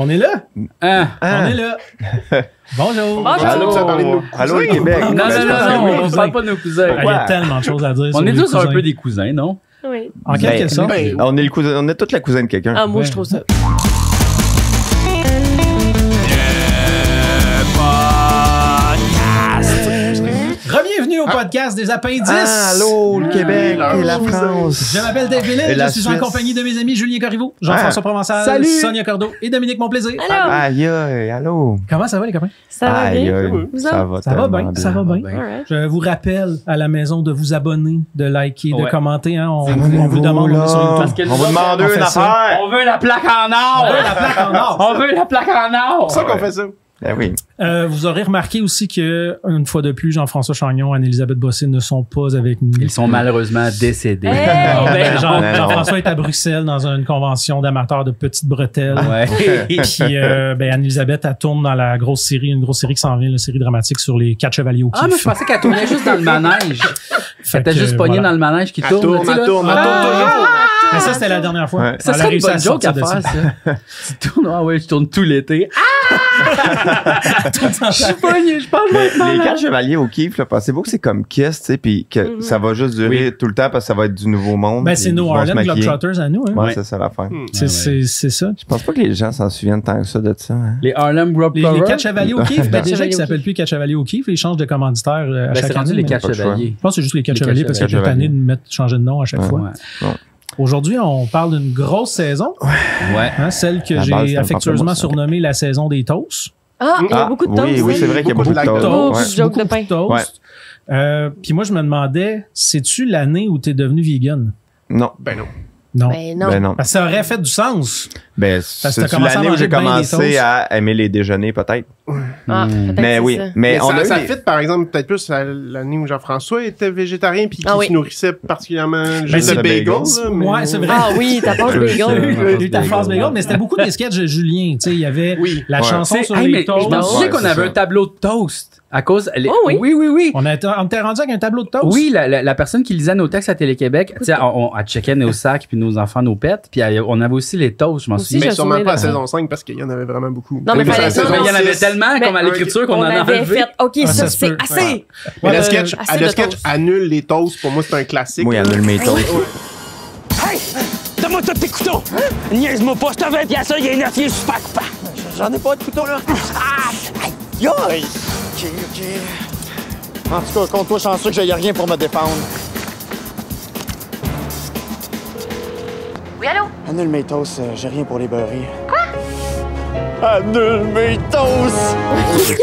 On est là? On est là. Bonjour. Bonjour. Allô, ça parlait de nos cousins. Allô, Québec. Non, non, on ne parle pas de nos cousins. Il y a tellement de choses à dire. On est tous un peu des cousins, non? Oui. En quelque sorte. On est toute la cousine de quelqu'un. Ah, moi, je trouve ça. Bienvenue au podcast des Appendices. Ah, allô, le Québec et la France. Je m'appelle Dave Villette, je suis en compagnie de mes amis Julien Corriveau, Jean-François Provençal, Sonia Cordeau et Dominique Montplaisir. Aïe, aïe, allô. Comment ça va, les copains? Ça va bien. Ça va bien. Je vous rappelle à la maison de vous abonner, de liker, de commenter. On vous demande. On vous demande une affaire. On veut la plaque en or. On veut la plaque en or. On veut la plaque en or. C'est pour ça qu'on fait ça. Ben oui. Vous aurez remarqué aussi que, une fois de plus, Jean-François Chagnon et Anne-Élisabeth Bossé ne sont pas avec nous. Ils sont malheureusement décédés. Hey! Jean-François est à Bruxelles dans une convention d'amateurs de petites bretelles. Ouais. Et puis, Anne-Élisabeth, elle tourne dans la grosse série, une grosse série qui s'en vient, la série dramatique sur les 4 chevaliers au kiff. Ah, mais je pensais qu'elle tournait juste dans le manège. Elle était juste pognée dans le manège qui tourne. Elle tourne toujours. Mais ça, c'était la dernière fois. Ouais. Ça serait une bonne joke à faire, ça. Tu tournes, je tourne tout l'été. Les 4 chevaliers au kiff, pensez-vous que c'est comme Kiss, tu sais, puis que ça va juste durer tout le temps parce que ça va être du nouveau monde. Ben, c'est nos Harlem Globetrotters à nous. Hein? Ouais, c'est ça l'affaire. C'est ça. Je pense pas que les gens s'en souviennent tant que ça de ça. Hein? Les Harlem Globetrotters. Les 4 chevaliers au kiff. Ben, déjà qu'ils s'appellent plus 4 chevaliers au kiff, ils changent de commanditaire à chaque année. Les 4 chevaliers. Je pense que c'est juste les 4 chevaliers parce qu'ils ont année de changer de nom à chaque fois. Aujourd'hui, on parle d'une grosse saison. Ouais. Hein, celle que j'ai affectueusement surnommée la saison des toasts. Ah, il y a beaucoup de toasts. Oui, c'est vrai qu'il y a beaucoup de toasts. Beaucoup de toasts. Puis moi, je me demandais, c'est-tu l'année où tu es devenu vegan? Non, ben non. Parce que ça aurait fait du sens. Ben, c'est l'année où j'ai commencé à aimer les déjeuners, peut-être. Ah, mais oui, mais on a ça fit par exemple peut-être plus à l'année où Jean-François était végétarien puis qui se nourrissait particulièrement juste de bagels. Ouais, c'est vrai. Ah oui, ta passe bagel. Ta passe bagel, mais c'était beaucoup des sketchs de Julien, tu sais, il y avait la chanson sur les toasts. Je sais qu'on avait un tableau de toast à cause oui. On était rendu avec un tableau de toast. Oui, la personne qui lisait nos textes à Télé-Québec, tu sais, on checkait nos sacs puis nos enfants nos pets, puis on avait aussi les toasts, je m'en souviens. Mais sûrement pas à saison 5 parce qu'il y en avait vraiment beaucoup. Non, mais il y en avait tellement comme à l'écriture qu'on en a enlevé. OK, ça, c'est assez. Mais le sketch annule les toasts. Pour moi, c'est un classique. Oui, annule mes toasts. Hey! Donne-moi tous tes couteaux! Niaise-moi pas, je t'avais pièce, il y a une affiche super coupable. J'en ai pas de couteau, là. Aïe! Aïe! OK. En tout cas, compte-toi chanceux que j'aille rien pour me défendre. Oui, allô? Annule mes toasts, j'ai rien pour les beurrer. Quoi? Annule mes toasts!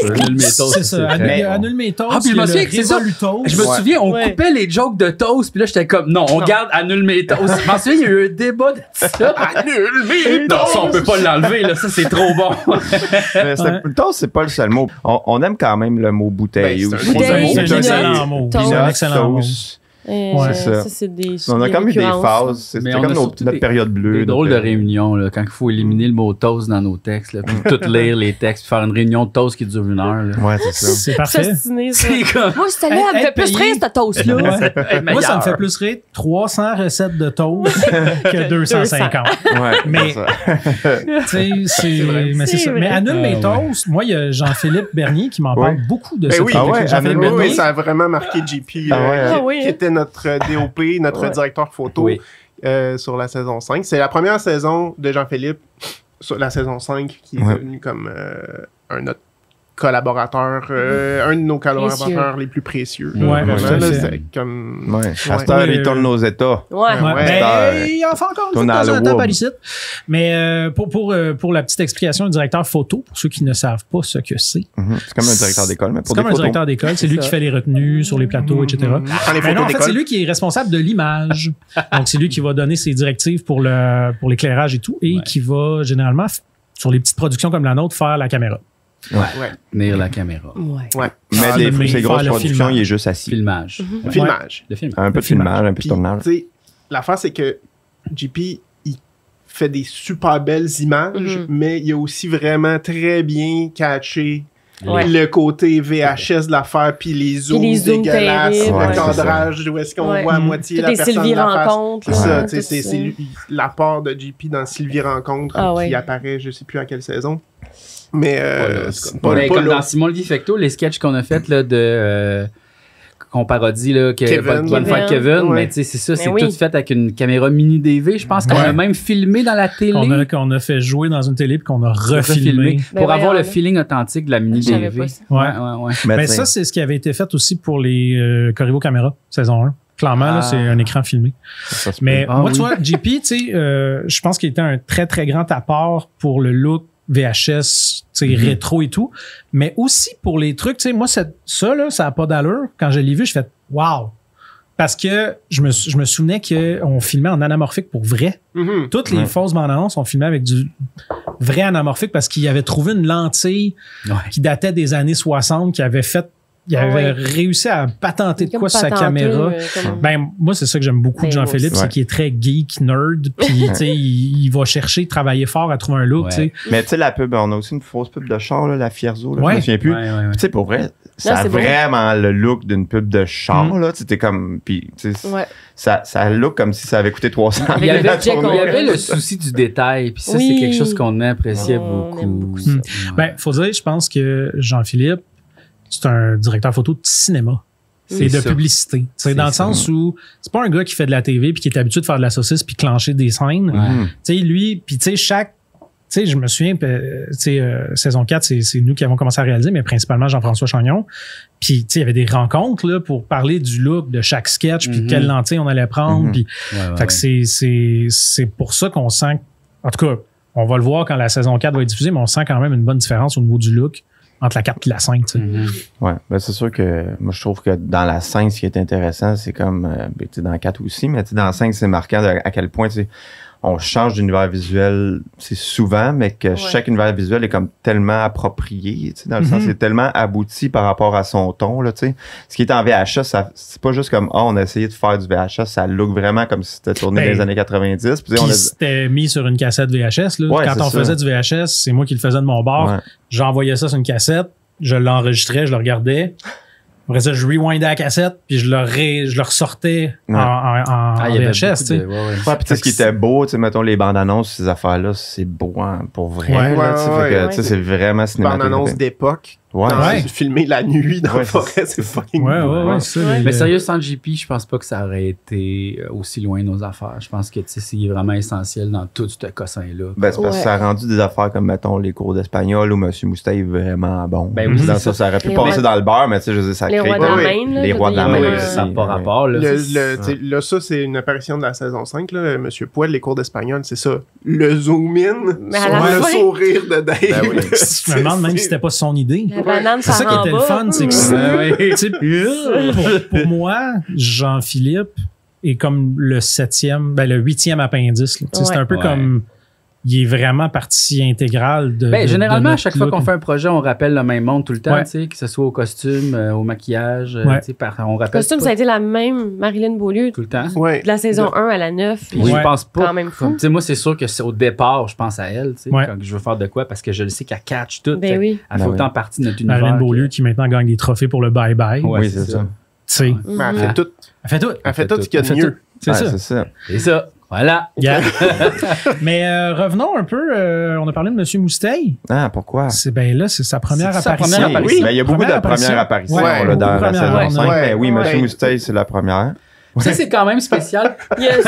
Annule mes toasts. C'est ça, annule mes toasts. Ah, puis je me souviens que c'est ça. Je me souviens, on coupait les jokes de toasts, puis là, j'étais comme, non, on garde annule mes toasts. Je m'en souviens, il y a eu un débat de ça. Annule mes toasts! Non, ça, on peut pas l'enlever, là, ça, c'est trop bon. Le toast, c'est pas le seul mot. On aime quand même le mot bouteille. C'est un excellent mot. C'est un excellent mot. Ouais, c'est ça. On a quand même eu des phases. C'était comme notre période bleue. C'est drôle de réunion, là, quand il faut éliminer le mot toast dans nos textes, là, puis tout lire les textes, faire une réunion de toast qui dure 1 heure. Là. Ouais, c'est ça. C'est parfait. Moi, c'était là, elle me fait plus rire, cette toast-là. Moi, ça me fait plus rire 300 recettes de toast que 250. Ouais, mais tu sais, c'est ça. Mais annule mes toasts, moi, il y a Jean-Philippe Bernier qui m'en parle beaucoup de ça. Oui, ça a vraiment marqué JP, qui était notre DOP, notre directeur photo sur la saison 5. C'est la première saison de Jean-Philippe sur la saison 5 qui est devenu comme notre collaborateur, un de nos collaborateurs les plus précieux. À cette heure, il tourne nos états. Il en fait encore une fois de temps par ici. Mais pour la petite explication, un directeur photo, pour ceux qui ne savent pas ce que c'est. C'est comme un directeur d'école, mais pour des photos. C'est comme un directeur d'école, c'est lui qui fait les retenues sur les plateaux, etc. En fait, c'est lui qui est responsable de l'image. Donc, c'est lui qui va donner ses directives pour l'éclairage et tout, et qui va généralement, sur les petites productions comme la nôtre, faire la caméra. Tenir la caméra. Mais ces grosses productions, il est juste assis. Filmage. Un peu de filmage, un peu de tournage. L'affaire, c'est que JP, il fait des super belles images, mais il a aussi vraiment très bien catché Ouais. Le côté VHS de l'affaire, puis les zooms dégueulasses, le cadrage, où est-ce qu'on voit à moitié la personne de la face. C'est ça, c'est l'apport de JP dans Sylvie Rencontre qui apparaît, je sais plus à quelle saison. Mais comme dans Simon le Vifecto, les sketchs qu'on a faits là, de... qu'on parodie, là, que Bonne Fête Kevin, mais tu sais, c'est ça, c'est tout fait avec une caméra mini DV. Je pense qu'on a même filmé dans la télé. Qu'on a fait jouer dans une télé puis qu'on a refilmé. Pour avoir le feeling authentique de la mini DV. Mais ça, c'est ce qui avait été fait aussi pour les Corriveau Caméra, saison 1. Clairement, là, c'est un écran filmé. Mais moi, tu vois, JP, tu sais, je pense qu'il était un très, très grand apport pour le look VHS, rétro et tout, mais aussi pour les trucs, moi, ça, là, ça n'a pas d'allure. Quand je l'ai vu, je fais « wow ». Parce que je me souvenais qu'on filmait en anamorphique pour vrai. Toutes les fausses bandes-annonces, on filmait avec du vrai anamorphique parce qu'il avait trouvé une lentille qui datait des années 60, qui avait fait réussi à patenter de quoi sur sa caméra. Ben, moi, c'est ça que j'aime beaucoup de Jean-Philippe, c'est qu'il est très geek, nerd, puis il va chercher, travailler fort à trouver un look. Mais tu sais, la pub, on a aussi une fausse pub de char, là, la Fierzo, là, je me souviens plus. Tu sais, pour vrai, ça a vraiment le look d'une pub de char, là. C'était comme... Puis, ça look comme si ça avait coûté 300 000. Il y avait le souci du détail, puis ça, c'est quelque chose qu'on appréciait beaucoup. Ben, faut dire, je pense que Jean-Philippe, c'est un directeur photo de cinéma et de publicité. Dans le sens où c'est pas un gars qui fait de la TV puis qui est habitué de faire de la saucisse puis clencher des scènes. Lui, puis je me souviens, saison 4, c'est nous qui avons commencé à réaliser, mais principalement Jean-François Chagnon. Puis il y avait des rencontres là, pour parler du look de chaque sketch, puis quelle lentille on allait prendre. C'est pour ça qu'on sent, en tout cas, on va le voir quand la saison 4 va être diffusée, mais on sent quand même une bonne différence au niveau du look entre la 4 et la 5. Oui, ben c'est sûr que moi, je trouve que dans la 5, ce qui est intéressant, c'est comme dans la 4 aussi, mais dans la 5, c'est marquant à quel point on change d'univers visuel, c'est souvent, mais que chaque univers visuel est comme tellement approprié, dans le sens, c'est tellement abouti par rapport à son ton. Là, ce qui est en VHS, c'est pas juste comme, on a essayé de faire du VHS, ça look vraiment comme si c'était tourné dans les années 90. Puis c'était mis sur une cassette VHS. Là, quand on faisait du VHS, c'est moi qui le faisais de mon bord. J'envoyais ça sur une cassette, je l'enregistrais, je le regardais. Après ça, je rewindais la cassette, puis je le ressortais en VHS, tu sais. Ce qui était beau, tu sais, mettons, les bandes-annonces, ces affaires-là, c'est beau, hein, pour vrai. C'est vraiment cinématographique. Bandes-annonces d'époque. Filmé la nuit dans la forêt, c'est fucking beau. Mais sérieux, sans JP, je pense pas que ça aurait été aussi loin de nos affaires. Je pense que, tu sais, c'est vraiment essentiel dans tout ce cossin-là. Ben, c'est parce que ça a rendu des affaires comme, mettons, les cours d'espagnol ou Monsieur Mousteille vraiment bon. Ben oui, ça aurait pu passer dans le beurre, mais tu sais, je veux dire, ça crée... Les rois de la main, ça n'a pas rapport. Là, ça, c'est une apparition de la saison 5, là. Monsieur Puel, les cours d'espagnol, c'est ça. Le zoom-in, le sourire de Dave. Je me demande même si c'était pas son idée. C'est ça qui était le fun, c'est que pour moi, Jean-Philippe est comme le huitième appendice. C'est un peu comme... Il est vraiment partie intégrale de... généralement, à chaque fois qu'on fait un projet, on rappelle le même monde tout le temps, que ce soit au costume, au maquillage. On rappelle. Le costume, ça a été la même Marilyn Beaulieu tout le temps. De la saison 1 à la 9. Je pense pas. Quand même fou. Moi, c'est sûr que c'est au départ, je pense à elle, quand je veux faire de quoi, parce que je le sais qu'elle catch tout. Elle fait autant partie de notre univers. Marilyn Beaulieu qui maintenant gagne des trophées pour le bye-bye. Oui, c'est ça. Elle fait tout. Elle fait tout ce qu'il y a de mieux. C'est ça. C'est ça. Voilà. Yeah. Mais revenons un peu. On a parlé de Monsieur Mousteille. Ah, pourquoi? C'est c'est sa première apparition. Il y a beaucoup de premières apparitions dans la saison 5. Oui, Monsieur Mousteille, c'est la première. Ça, c'est quand même spécial. Il y a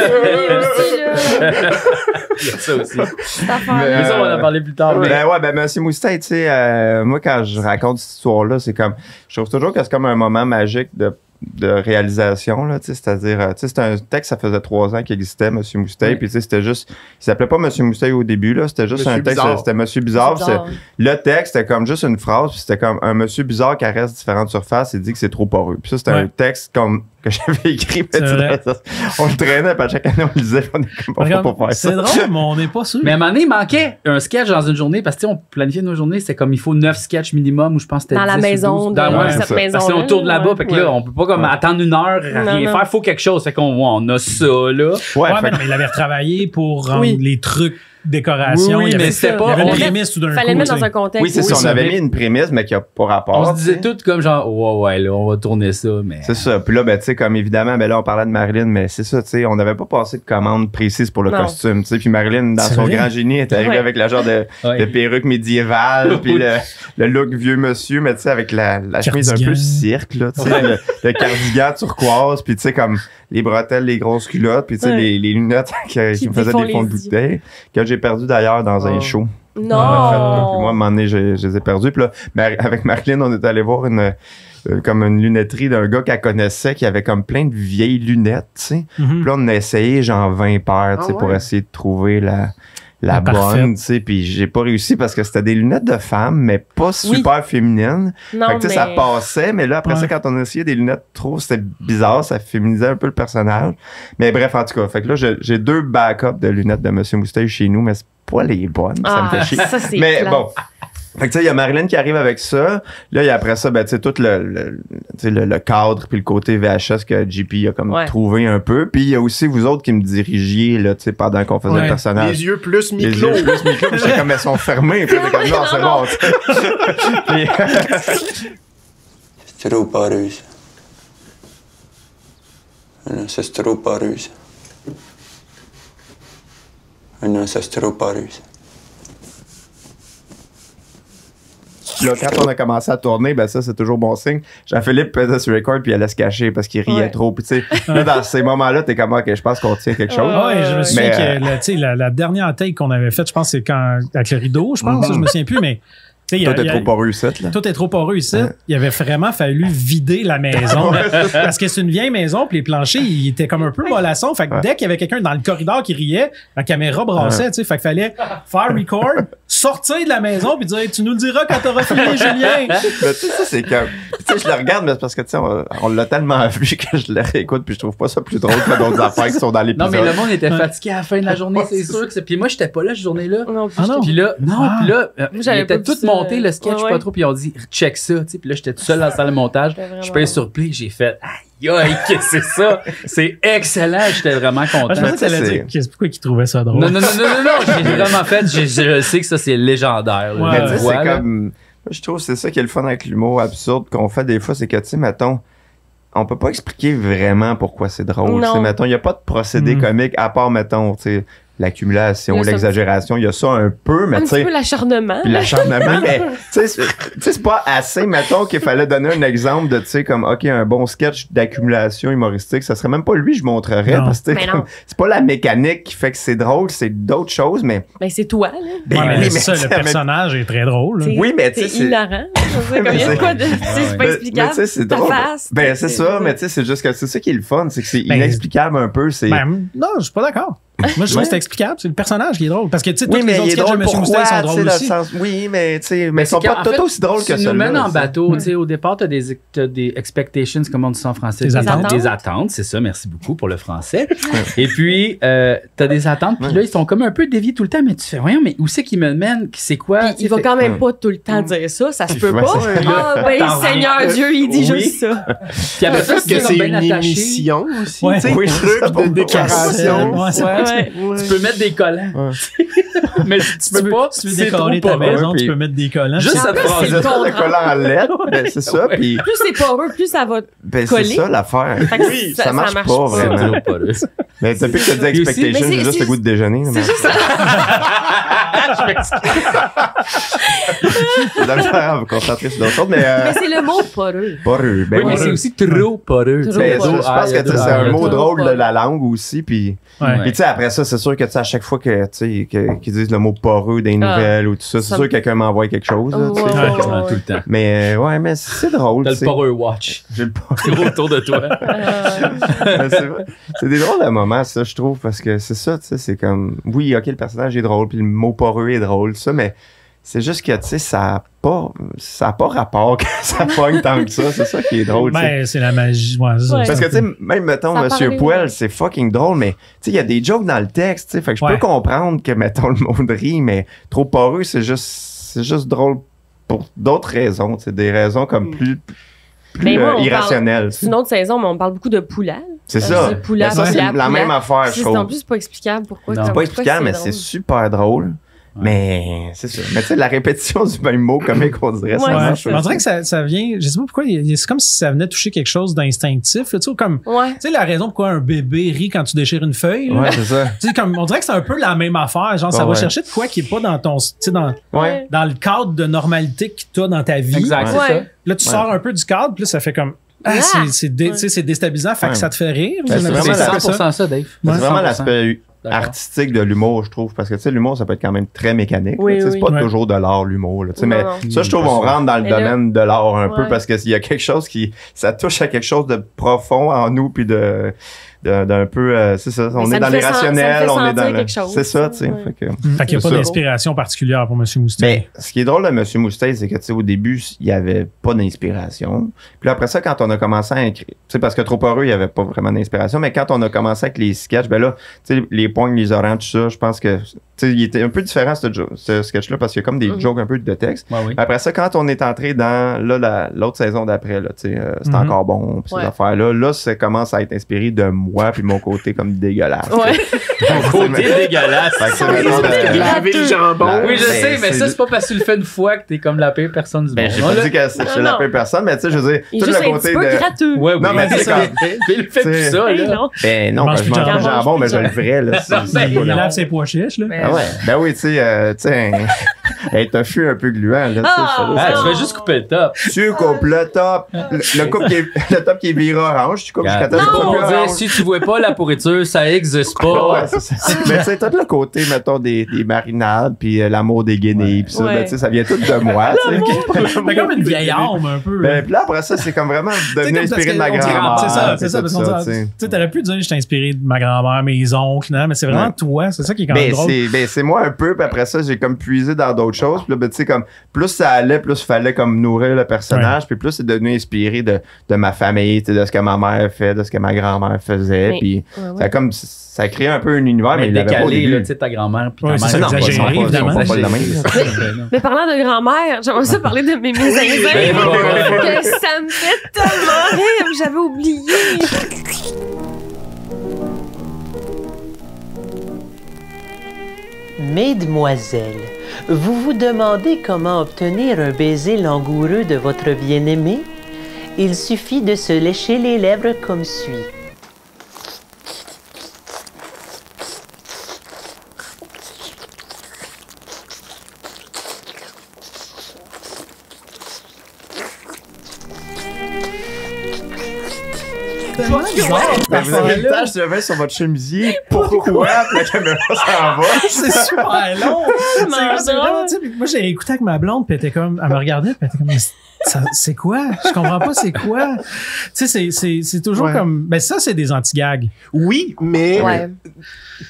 ça aussi. Mais ça, on va en parler plus tard. Monsieur Mousteille, tu sais, moi, quand je raconte cette histoire-là, c'est comme... Je trouve toujours que c'est comme un moment magique de réalisation, là, c'est-à-dire, c'était un texte, ça faisait 3 ans qu'il existait, Monsieur Mousteille, puis c'était juste, il s'appelait pas Monsieur Mousteille au début, là, c'était juste un texte, c'était Monsieur Bizarre, le texte, c'était comme juste une phrase, puis c'était comme un Monsieur Bizarre qui caresse différentes surfaces et dit que c'est trop poreux. Puis ça, c'était un texte que j'avais écrit, on le traînait, puis à chaque année, on le lisait, on est comme pas pour faire ça. C'est drôle, mais on n'est pas sûr. Mais à un moment donné, il manquait un sketch dans une journée, parce que on planifiait nos journées, c'était comme il faut 9 sketchs minimum, ou je pense que c'était 10 ou 12. Dans cette maison. Parce qu'on tourne là-bas, puis là, on peut pas comme attendre 1 heure à rien faire, faut quelque chose, fait qu'on on a ça là. Mais il avait retravaillé pour rendre les trucs décoration. Oui, mais c'était pas. Il y avait une prémisse tout d'un coup. Fallait le mettre dans un contexte. Oui, c'est ça. On avait mis une prémisse, mais qui n'a pas rapport. On se disait tout comme genre, ouais, là, on va tourner ça. Mais... C'est ça. Puis là, ben, tu sais, comme évidemment, ben là, on parlait de Marilyn, mais c'est ça, tu sais, on n'avait pas passé de commande précise pour le costume, tu sais. Puis Marilyn, dans son grand génie, est arrivée avec la genre de perruque médiévale, puis le look vieux monsieur, mais tu sais, avec la chemise un peu cirque, là, tu sais, le cardigan turquoise, puis tu sais, comme les bretelles, les grosses culottes, puis tu sais, les lunettes qui me faisaient des fonds de bouteille, que j'ai perdu d'ailleurs dans un show. Non! Puis moi, à un moment donné, je les ai perdus. Puis là, avec Marilyn, on est allé voir une lunetterie d'un gars qu'elle connaissait qui avait comme plein de vieilles lunettes, tu sais. Puis là, on a essayé genre 20 paires, tu sais, pour essayer de trouver la bonne, tu sais, puis j'ai pas réussi parce que c'était des lunettes de femme, mais pas super féminines. Non, fait que, tu sais, ça passait, mais là, après ça, quand on essayait des lunettes trop, c'était bizarre, ça féminisait un peu le personnage. Mais bref, en tout cas, fait que là, j'ai deux backups de lunettes de Monsieur Mousteille chez nous, mais c'est pas les bonnes, ça me fait chier. Ça, mais clair. Bon. Fait que tu sais, il y a Marilyn qui arrive avec ça. Là, il y a après ça, ben tu sais, tout le cadre puis le côté VHS que JP a comme trouvé un peu. Puis il y a aussi vous autres qui me dirigiez, là, tu sais, pendant qu'on faisait le personnage. Les yeux plus micro. Les yeux plus micro, puis j'étais comme, elles sont fermées. Puis comme, non, c'est bon, tu sais. C'est trop pareux, ça. Non, c'est trop pareux, ça. Non, c'est trop pareux, ça. Là, quand on a commencé à tourner, ben ça, c'est toujours bon signe. Jean-Philippe pesait sur record puis il allait se cacher parce qu'il riait trop. Puis, tu sais, là, dans ces moments-là, t'es comme, OK, je pense qu'on tient quelque chose. Oui, je me souviens que la dernière take qu'on avait faite, je pense, c'est quand, avec le rideau, je pense, je me souviens plus, mais. Tout est trop poreux ici. Tout est trop poreux ici. Il avait vraiment fallu vider la maison. Parce que c'est une vieille maison, puis les planchers, ils étaient comme un peu mollassons. Fait que dès qu'il y avait quelqu'un dans le corridor qui riait, la caméra brassait, tu sais. Fait qu'il fallait faire record, sortir de la maison, puis dire « Tu nous le diras quand t'auras fini, Julien! » Mais tu sais, c'est comme... Tu sais, je le regarde, mais c'est parce que, tu sais, on l'a tellement vu que je le réécoute, puis je trouve pas ça plus drôle que d'autres affaires qui sont dans l'épisode. Non, mais le monde était fatigué à la fin de la journée, c'est sûr. Puis moi, j'étais pas là cette journée-là. Puis là, j'avais tout mon le sketch pas trop, puis on dit check ça, tu sais. Puis là j'étais tout seul dans la salle de montage, je pèse sur play, j'ai fait aïe aïe, c'est ça, c'est excellent, j'étais vraiment content. Je pensais que c'est pourquoi ils trouvaient ça drôle. Non, j'ai vraiment fait, je sais que ça c'est légendaire. Ouais. Mais c'est comme, je trouve c'est ça qui est le fun avec l'humour absurde qu'on fait des fois, c'est que tu sais, mettons, on peut pas expliquer vraiment pourquoi c'est drôle. C'est, mettons, il y a pas de procédé comique à part, mettons, tu sais, l'accumulation, l'exagération, il y a ça un peu, mais tu sais. Un peu l'acharnement. Puis l'acharnement, mais tu sais, c'est pas assez, mettons, qu'il fallait donner un exemple de, tu sais, comme, OK, un bon sketch d'accumulation humoristique, ça serait même pas lui, je montrerais, parce que c'est pas la mécanique qui fait que c'est drôle, c'est d'autres choses, mais. Ben, c'est toi, là. Mais ça, le personnage est très drôle. Oui, mais tu sais. C'est hilarant. C'est pas explicable. C'est drôle. Ben, c'est ça, mais tu sais, c'est juste que c'est ça qui est le fun, c'est que c'est inexplicable un peu. Non, je suis pas d'accord. Moi, je trouve que c'est explicable. C'est le personnage qui est drôle. Parce que, tu sais, tous les autres sketchs de Monsieur Mousteille sont drôles aussi. Oui, mais, tu sais, mais ils sont pas tout aussi drôles que ça. Tu nous mènes en bateau. Tu sais, au départ, t'as des expectations, comme on dit en français. Des attentes. C'est ça. Merci beaucoup pour le français. Et puis, t'as des attentes. Puis là, ils sont comme un peu déviés tout le temps. Mais tu fais, voyons, mais où c'est qu'ils me mènent? C'est quoi? Il va quand même pas tout le temps dire ça. Ça se peut pas. Ah, ben, Seigneur Dieu, il dit juste ça. Puis après ça, c'est une émission aussi. Tu sais, truc de décoration. Tu peux mettre des collants. Mais tu peux pas. Si tu veux décoller ta maison, tu peux mettre des collants. Juste cette phrase-là, le collant à lettres, c'est ça. Plus c'est poreux, plus ça va coller. C'est ça l'affaire. Oui, ça marche pas vraiment. Mais depuis que tu as dit expectation, j'ai juste le goût de déjeuner. C'est juste ça. Je m'excuse. C'est d'accord, on va concentrer sur d'autres choses. Mais c'est le mot poreux. Poreux. Oui, mais c'est aussi trop poreux. Je pense que c'est un mot drôle de la langue aussi. Puis tu sais, après ça, c'est sûr que tu sais, à chaque fois que qu'ils disent le mot poreux des nouvelles ou tout ça, c'est sûr que quelqu'un m'envoie quelque chose. Tout le temps. Mais ouais, mais c'est drôle. T'as le poreux watch. J'ai le poreux autour de toi. C'est des drôles de moments, ça, je trouve, parce que c'est ça, tu sais, c'est comme, oui, OK, le personnage est drôle, puis le mot poreux est drôle, ça, mais c'est juste que, tu sais, ça n'a pas rapport que ça pogne tant que ça. C'est ça qui est drôle. Ben, c'est la magie. Ouais, parce que, tu sais, même, mettons, Monsieur Puel, c'est fucking drôle, mais, tu sais, il y a des jokes dans le texte, tu sais, fait que je peux comprendre que, mettons, le monde rit, mais trop poreux, c'est juste drôle pour d'autres raisons, tu sais, des raisons comme plus irrationnelles. C'est une autre saison, mais on parle beaucoup de Poulal. C'est ça. Poula, ça, c'est la même affaire, je trouve. En plus, c'est pas explicable pourquoi. C'est pas explicable, mais c'est super drôle. Mais c'est ça. Mais tu sais, la répétition du même mot, comme on dirait, ça marche. On dirait que ça vient, je sais pas pourquoi, c'est comme si ça venait toucher quelque chose d'instinctif. Tu sais, comme, tu sais, la raison pourquoi un bébé rit quand tu déchires une feuille. Ouais, c'est ça. Tu sais, comme, on dirait que c'est un peu la même affaire. Genre, ça va chercher de quoi qui est pas dans ton, tu sais, dans le cadre de normalité que t'as dans ta vie. Exact, c'est ça. Là, tu sors un peu du cadre, puis là, ça fait comme, ah, c'est déstabilisant, fait que ça te fait rire. Ben, c'est vraiment 100% ça, Dave. C'est vraiment l'aspect artistique de l'humour, je trouve, parce que tu sais, l'humour, ça peut être quand même très mécanique. Oui, c'est pas toujours de l'art, l'humour. Là, mais ça, je trouve, on rentre dans le domaine de l'art un peu, parce qu'il y a quelque chose qui, ça touche à quelque chose de profond en nous, puis de d'un peu, c'est ça, on est dans l'irrationnel, on est dans le... C'est ça, tu sais. Fait qu'il n'y a pas d'inspiration particulière pour M. Mousteille. Mais ce qui est drôle de M. Mousteille, c'est que, tu sais, au début, il n'y avait pas d'inspiration. Puis après ça, quand on a commencé à écrire, tu sais, parce que Trop heureux, il n'y avait pas vraiment d'inspiration, mais quand on a commencé avec les sketchs, ben là, tu sais, les poignes, les oranges, tout ça, je pense que, tu sais, il était un peu différent, ce sketch-là, parce qu'il y a comme des jokes un peu de texte. Ouais, oui. Après ça, quand on est entré dans, là, l'autre saison d'après, là, tu sais, c'est encore bon, puis ces affaires-là, là, ça commence à être inspiré de moi puis mon côté comme dégueulasse. Ouais. Mon côté dégueulasse. Graver le jambon. Oui, je sais, mais ça, c'est pas parce que tu le fais une fois que t'es comme la pire personne du monde. J'ai pas dit que c'est la pire personne, mais tu sais, je veux dire, tout le côté de... Gratteux. Ouais, oui, non, mais c'est comme... Il fait plus ça, là. Ben non, je mange le jambon, mais je le ferais, là. Il lave ses pois chiches, là. Ah ouais. Ben oui, tu sais, un tofu un peu gluant, là. Tu vas juste couper le top. Tu coupes le top. Le top qui est viré orange, tu coupes jusqu'à ta si tu vois pas la pourriture, ça existe pas. Ouais, mais c'est tout le côté, mettons, des marinades, puis l'amour des guenilles, puis ça, ben, ça vient tout de moi. C'est comme une vieille arme, un peu. Ben, puis là, après ça, c'est comme vraiment devenu inspiré de ma grand-mère. C'est ça, parce que tu t'aurais pu dire que je t'ai inspiré de ma grand-mère, mes oncles, non, mais c'est vraiment toi, c'est ça qui est quand même drôle. Ben, c'est moi un peu, puis après ça, j'ai comme puisé dans d'autres choses, puis là, ben, tu sais, comme, plus ça allait, plus il fallait comme nourrir le personnage, puis plus c'est devenu inspiré de ma famille, de ce que ma mère fait, de ce que ma grand-mère faisait, puis ça comme ça crée un peu un univers, mais il décalé, là, tu sais, ta grand-mère, puis ta mère, c'est exagéré, évidemment. Mais parlant de grand-mère, j'aimerais ça parler de mes zinzins, que ça me fait tellement rire, j'avais oublié. Mesdemoiselles, vous vous demandez comment obtenir un baiser langoureux de votre bien-aimé? Il suffit de se lécher les lèvres comme suit. Ben, vous avez le tâche de vin sur votre chemisier. Pourquoi? La caméra s'en va. C'est super long. C'est vraiment, moi, j'ai écouté avec ma blonde, puis elle était comme, elle me regardait, puis elle était comme, c'est quoi? Je comprends pas, c'est quoi? Tu sais, c'est toujours comme, ben, ça, c'est des anti-gags. Oui, mais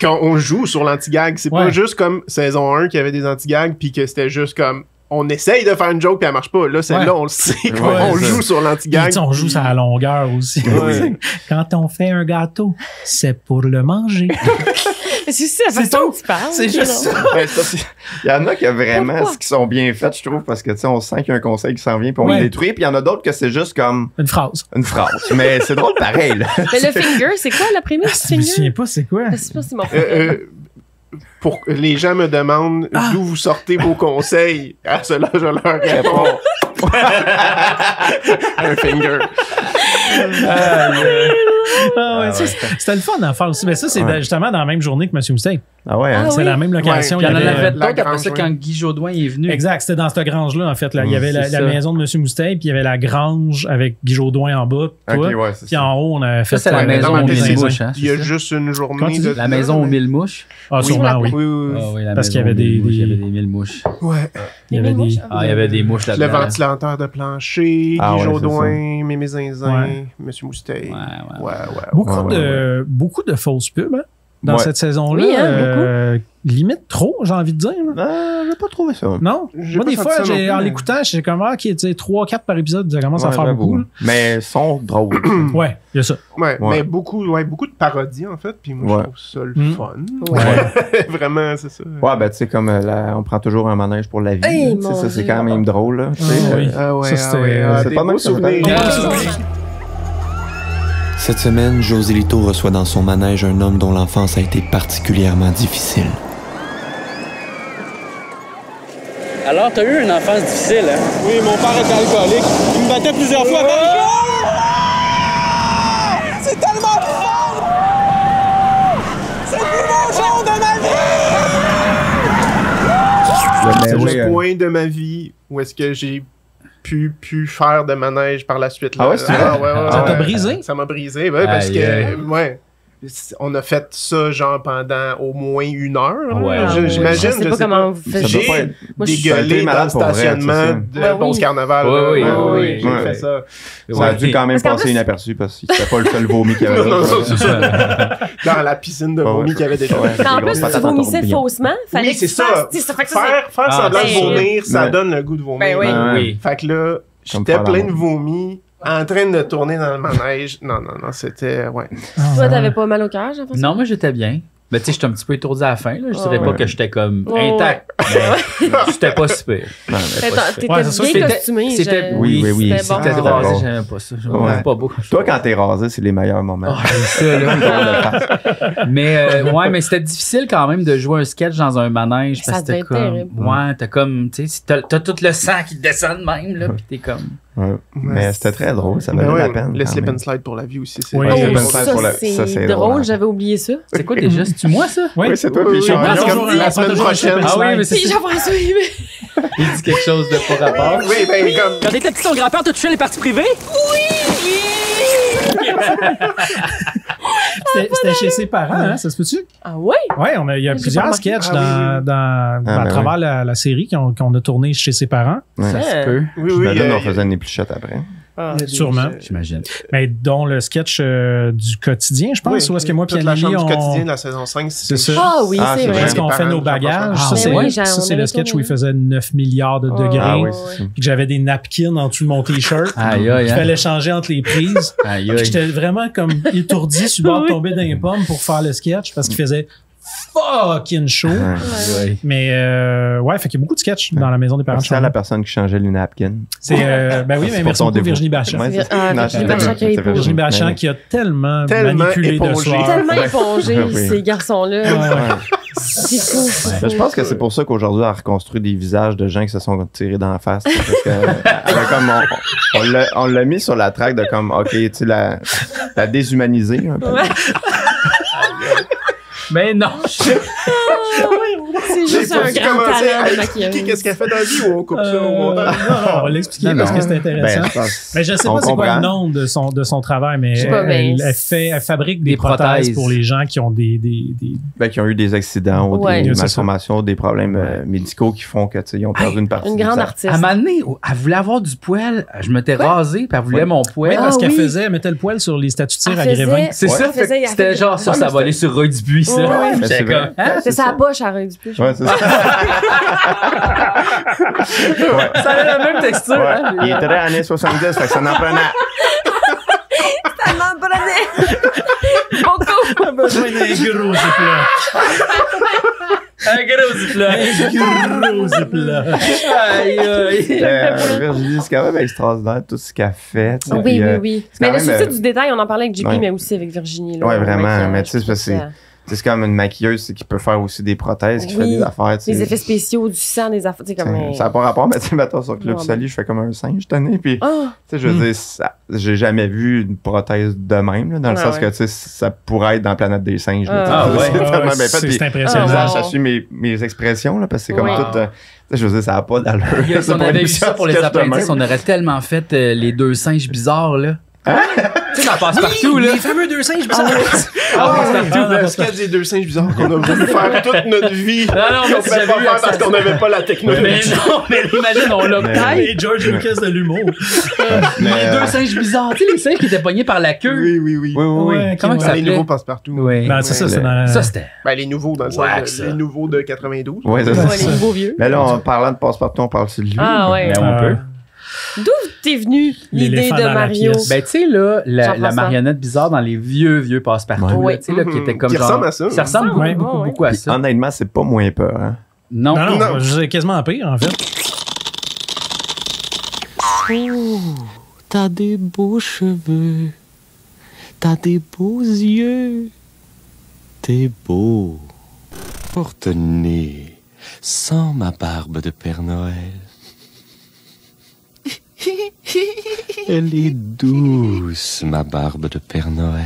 quand on joue sur l'anti-gag, c'est pas juste comme saison 1 qu'il y avait des anti-gags, puis que c'était juste comme, on essaye de faire une joke puis elle marche pas. Là, celle-là, on le sait. On joue sur l'anti-gang. On joue ça à la longueur aussi. Ouais. Quand on fait un gâteau, c'est pour le manger. C'est ça, c'est ça que tu parles. C'est juste ça. Il y en a qui vraiment qui sont bien faites, je trouve, parce que tu sais, on sent qu'il y a un conseil qui s'en vient puis on le détruit. Puis il y en a d'autres que c'est juste comme... Une phrase. Une phrase. Mais c'est drôle pareil. Là. Mais le finger, c'est quoi la prémisse du finger? Je me souviens pas, c'est quoi? Je sais pas, c'est mon pour, les gens me demandent d'où vous sortez vos conseils. À cela, je leur réponds. Un finger. C'était le fun d'en faire aussi. Mais ça, c'est justement dans la même journée que M. Mousteille. Ah ouais, c'est la même location. Il y en avait d'autres après ça quand Guy Jodoin est venu. Exact, c'était dans cette grange-là, en fait. Là. Il y avait la maison de M. Mousteille, puis il y avait la grange avec Guy Jodoin en bas. Okay, puis en haut, on a fait ça. Ça, c'est la maison aux mille mouches. Il y a juste une journée de... La maison aux mille mouches? Ah, sûrement, oui. Parce qu'il y avait des mille mouches. Ouais. Il y avait des mouches là-dedans. Le ventilateur de plancher, Guy Jodoin, Mémé Zinzin, M. Mousteille. Beaucoup de fausses pubs, hein? Dans cette saison-là, oui, limite trop, j'ai envie de dire. J'ai pas trouvé ça. Non? Moi, des fois, en l'écoutant, j'ai comme, ah, qui était 3-4 par épisode, ça commence à faire beaucoup. Mais ils sont drôles. Ouais, il y a ça. Mais beaucoup de parodies, en fait, puis moi, je trouve ça le fun. Vraiment, c'est ça. Ouais, ben, tu sais, comme là, on prend toujours un manège pour la vie. Hey, ça, c'est quand même drôle, là. Ah ouais, c'est pas mal. C'est pas mal. Cette semaine, José Lito reçoit dans son manège un homme dont l'enfance a été particulièrement difficile. Alors, t'as eu une enfance difficile, hein? Oui, mon père était alcoolique. Il me battait plusieurs fois par jour! Ah! C'est tellement fort! C'est le plus beau jour de ma vie! C'est le point de ma vie où est-ce que j'ai pu faire de manège par la suite. Là. Ah ouais, c'est vrai? Ah, ouais, ça t'a brisé? Ça m'a brisé, ouais, parce que... Ouais. On a fait ça, genre, pendant au moins une heure. Ouais, j'imagine. Je sais pas comment vous faites. J'ai dégueulé dans le stationnement de Ponce Carnaval. Oui, oui, j'ai fait ça. Ça a dû quand même passer inaperçu parce que c'était pas le seul vomi qu'il y avait. Dans la piscine de vomi qu'il y avait déjà. En plus, tu vomissais faussement. Oui, c'est ça. Faire semblant de vomir, ça donne le goût de vomir. Fait que là, j'étais plein de vomi. En train de tourner dans le manège. Non, c'était... Ouais. Toi, t'avais pas mal au cœur, Jean-François? Non, moi, j'étais bien. Mais tu sais, j'étais un petit peu étourdi à la fin. Là. Je dirais pas que j'étais comme intact. Ouais. J'étais pas si pire. T'étais bien costumé. Oui. C'était bon. Rasé, j'aimais pas ça. Je me trouve pas beau. Toi, quand t'es rasé, c'est les meilleurs moments. Ah, ça, là. mais c'était difficile quand même de jouer un sketch dans un manège. Ça devait être terrible. Ouais, t'as comme... Tu sais, t'as tout le sang qui te descend de même, là, puis t'es comme... Ouais. Mais c'était très drôle, ça valait la peine. Le slip and slide pour la vie aussi, c'est c'est drôle, j'avais oublié ça. C'est quoi déjà? C'est-tu moi ça? Oui, c'est toi, puis la semaine prochaine. Ah oui, mais c'est ça. Il dit quelque chose de pas rapport. Oui, ben comme... Quand t'étais petit, ton grand-père t'a touché les parties privées? Oui! C'était chez ses parents, hein, ça se peut-tu? Ah oui? Oui, il y a plusieurs sketchs à travers la série qu'on a tourné chez ses parents. Ça se peut. Oui, on faisait une épluchette après. Ah, sûrement, j'imagine. Mais dont le sketch du quotidien, je pense. Ou est-ce que moi, puis Annie, du quotidien de la saison 5, c'est ça. Ah oui, c'est vrai. Parce qu'on fait nos bagages. Ça, c'est le sketch où il faisait 9 milliards de degrés. Ah, oui, puis que j'avais des napkins en dessous de mon t-shirt. Il fallait changer entre les prises. J'étais vraiment comme étourdi sur le bord de tomber dans les pommes pour faire le sketch parce qu'il faisait fucking chaud. Mais fait qu'il y a beaucoup de sketchs dans la maison des parents. C'est la personne qui changeait le napkin. Mais merci beaucoup Virginie Bachand. Virginie Bachand qui a tellement manipulé de soir. Tellement épongé ces garçons-là. C'est fou. Je pense que c'est pour ça qu'aujourd'hui, elle reconstruit des visages de gens qui se sont tirés dans la face. Parce que on l'a mis sur la traque de comme, OK, tu sais, la déshumaniser. Mais non, c'est juste un grand talent de maquillage. Qu'est-ce qu'elle fait dans la vie ou on coupe ça au montage? Non, on va l'expliquer parce que c'est intéressant. Mais je ne sais pas c'est quoi le nom de son travail, mais elle fabrique des prothèses pour les gens qui ont qui ont eu des accidents ou des malformations, des problèmes médicaux qui font que ils ont perdu une partie. Une grande artiste. À un moment donné, elle voulait avoir du poil. Je m'étais rasé, puis elle voulait mon poil. Parce qu'elle mettait le poil sur les statues de cire à Grévin. C'est ça, c'était genre ça, ça va aller sur Rue du Puy. C'est sa poche à Rue du Puy. Ouais, c'est ça. Ça avait la même texture. Ouais. Hein, il était dans les années 70, fait que ça n'en prenait. Ça n'en prenait. Beaucoup. On a besoin d'un gros plat. Un gros plat. Un gros plat. Aïe, aïe. Virginie, c'est quand même extraordinaire tout ce qu'elle fait. Oui. Mais le souci du détail, on en parlait avec JP, mais aussi avec Virginie. Oui, vraiment. Mais tu sais, c'est comme une maquilleuse qui peut faire aussi des prothèses, qui fait des affaires. Les effets spéciaux, du sang, des affaires. Ça n'a pas rapport, mais tu sais, maintenant sur Club Soli, je fais comme un singe cette année. Puis, je veux dire, j'ai jamais vu une prothèse de même, là, dans le sens que ça pourrait être dans la planète des singes. C'est tellement bien fait. C'est impressionnant. Ça suit mes expressions, là, parce que c'est comme tout. Je veux dire, ça n'a pas d'allure. Si on avait eu ça pour Les Appendices, on aurait tellement fait les deux singes bizarres, là. Tu sais, ça passe partout, là. Les fameux deux singes bizarres. Le sketch des deux singes bizarres qu'on a voulu faire toute notre vie. Non, on ne pouvait pas faire parce qu'on n'avait pas la technologie. Mais imagine, on l'a taillé. Et George Lucas de l'humour. Les deux singes bizarres. Tu sais, les singes qui étaient pognés par la queue. Oui. Comment ça s'appelait? Les nouveaux passe-partout. Oui. Ça, c'était... Les nouveaux, dans le sens. Les nouveaux de 92. Oui, c'est ça. Les nouveaux vieux. Mais là, en parlant de passe-partout, on parle de lui. Ah, ouais. Mais on peut. D'où t'es venue l'idée de Mario? Ben, tu sais, là, la marionnette bizarre dans les vieux passe-partout. Ouais. Tu sais, là, qui était comme genre. Ça ressemble à ça. Ça ressemble beaucoup à ça. Honnêtement, c'est pas moins peur, hein? Non. C'est quasiment pire, en fait. Oh, t'as des beaux cheveux. T'as des beaux yeux, t'es beau. Porte-nez, sans ma barbe de Père Noël. Elle est douce, ma barbe de Père Noël.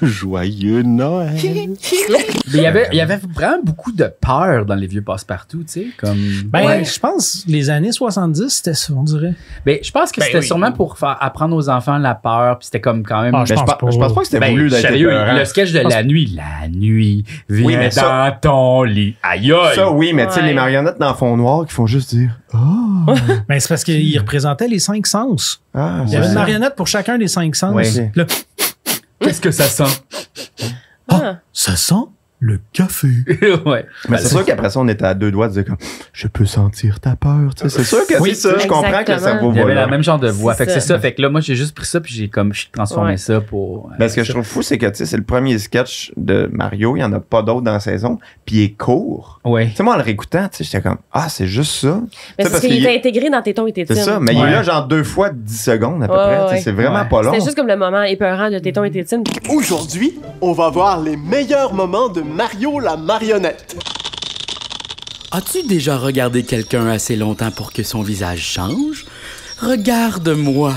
Joyeux Noël. Mais il y avait vraiment beaucoup de peur dans les vieux passe-partout, tu sais, comme... Ben, ouais. Je pense les années 70, c'était ça, on dirait. Ben, je pense que c'était sûrement pour faire apprendre aux enfants la peur, puis c'était comme quand même... Ah, je pense pas que c'était voulu d'être peur. Le sketch de la nuit, viens dans ton lit, aïe aïe. Ça, oui, mais tu sais, les marionnettes dans fond noir qui font juste dire... Oh. Ben, c'est parce qu'ils représentaient les 5 sens. Ah, il y avait une marionnette pour chacun des 5 sens. Ouais. Le... Qu'est-ce que ça sent? Ah, ça sent le café. Ouais. Mais c'est sûr qu'après ça, on était à deux doigts de dire comme, je peux sentir ta peur. Tu sais, c'est sûr que oui, c'est ça. Je comprends que le cerveau voit. Il y avait la même genre de voix. Fait que c'est ça. Fait que là, moi, j'ai juste pris ça puis j'ai comme transformé ça pour. Ben, ce que je trouve fou, c'est que tu sais, c'est le premier sketch de Mario. Il n'y en a pas d'autres dans la saison. Puis il est court. Ouais. Tu sais, moi, en le réécoutant, tu sais, j'étais comme, ah, c'est juste ça. Mais parce qu'il était intégré dans tes tons et tes tirs. C'est ça. Mais il est là, genre 2 fois 10 secondes à peu près. C'est vraiment pas long. C'est juste comme le moment épeurant de tes tons et tes tirs. Aujourd'hui, on va voir les meilleurs moments de Mario la Marionnette. As-tu déjà regardé quelqu'un assez longtemps pour que son visage change? Regarde-moi,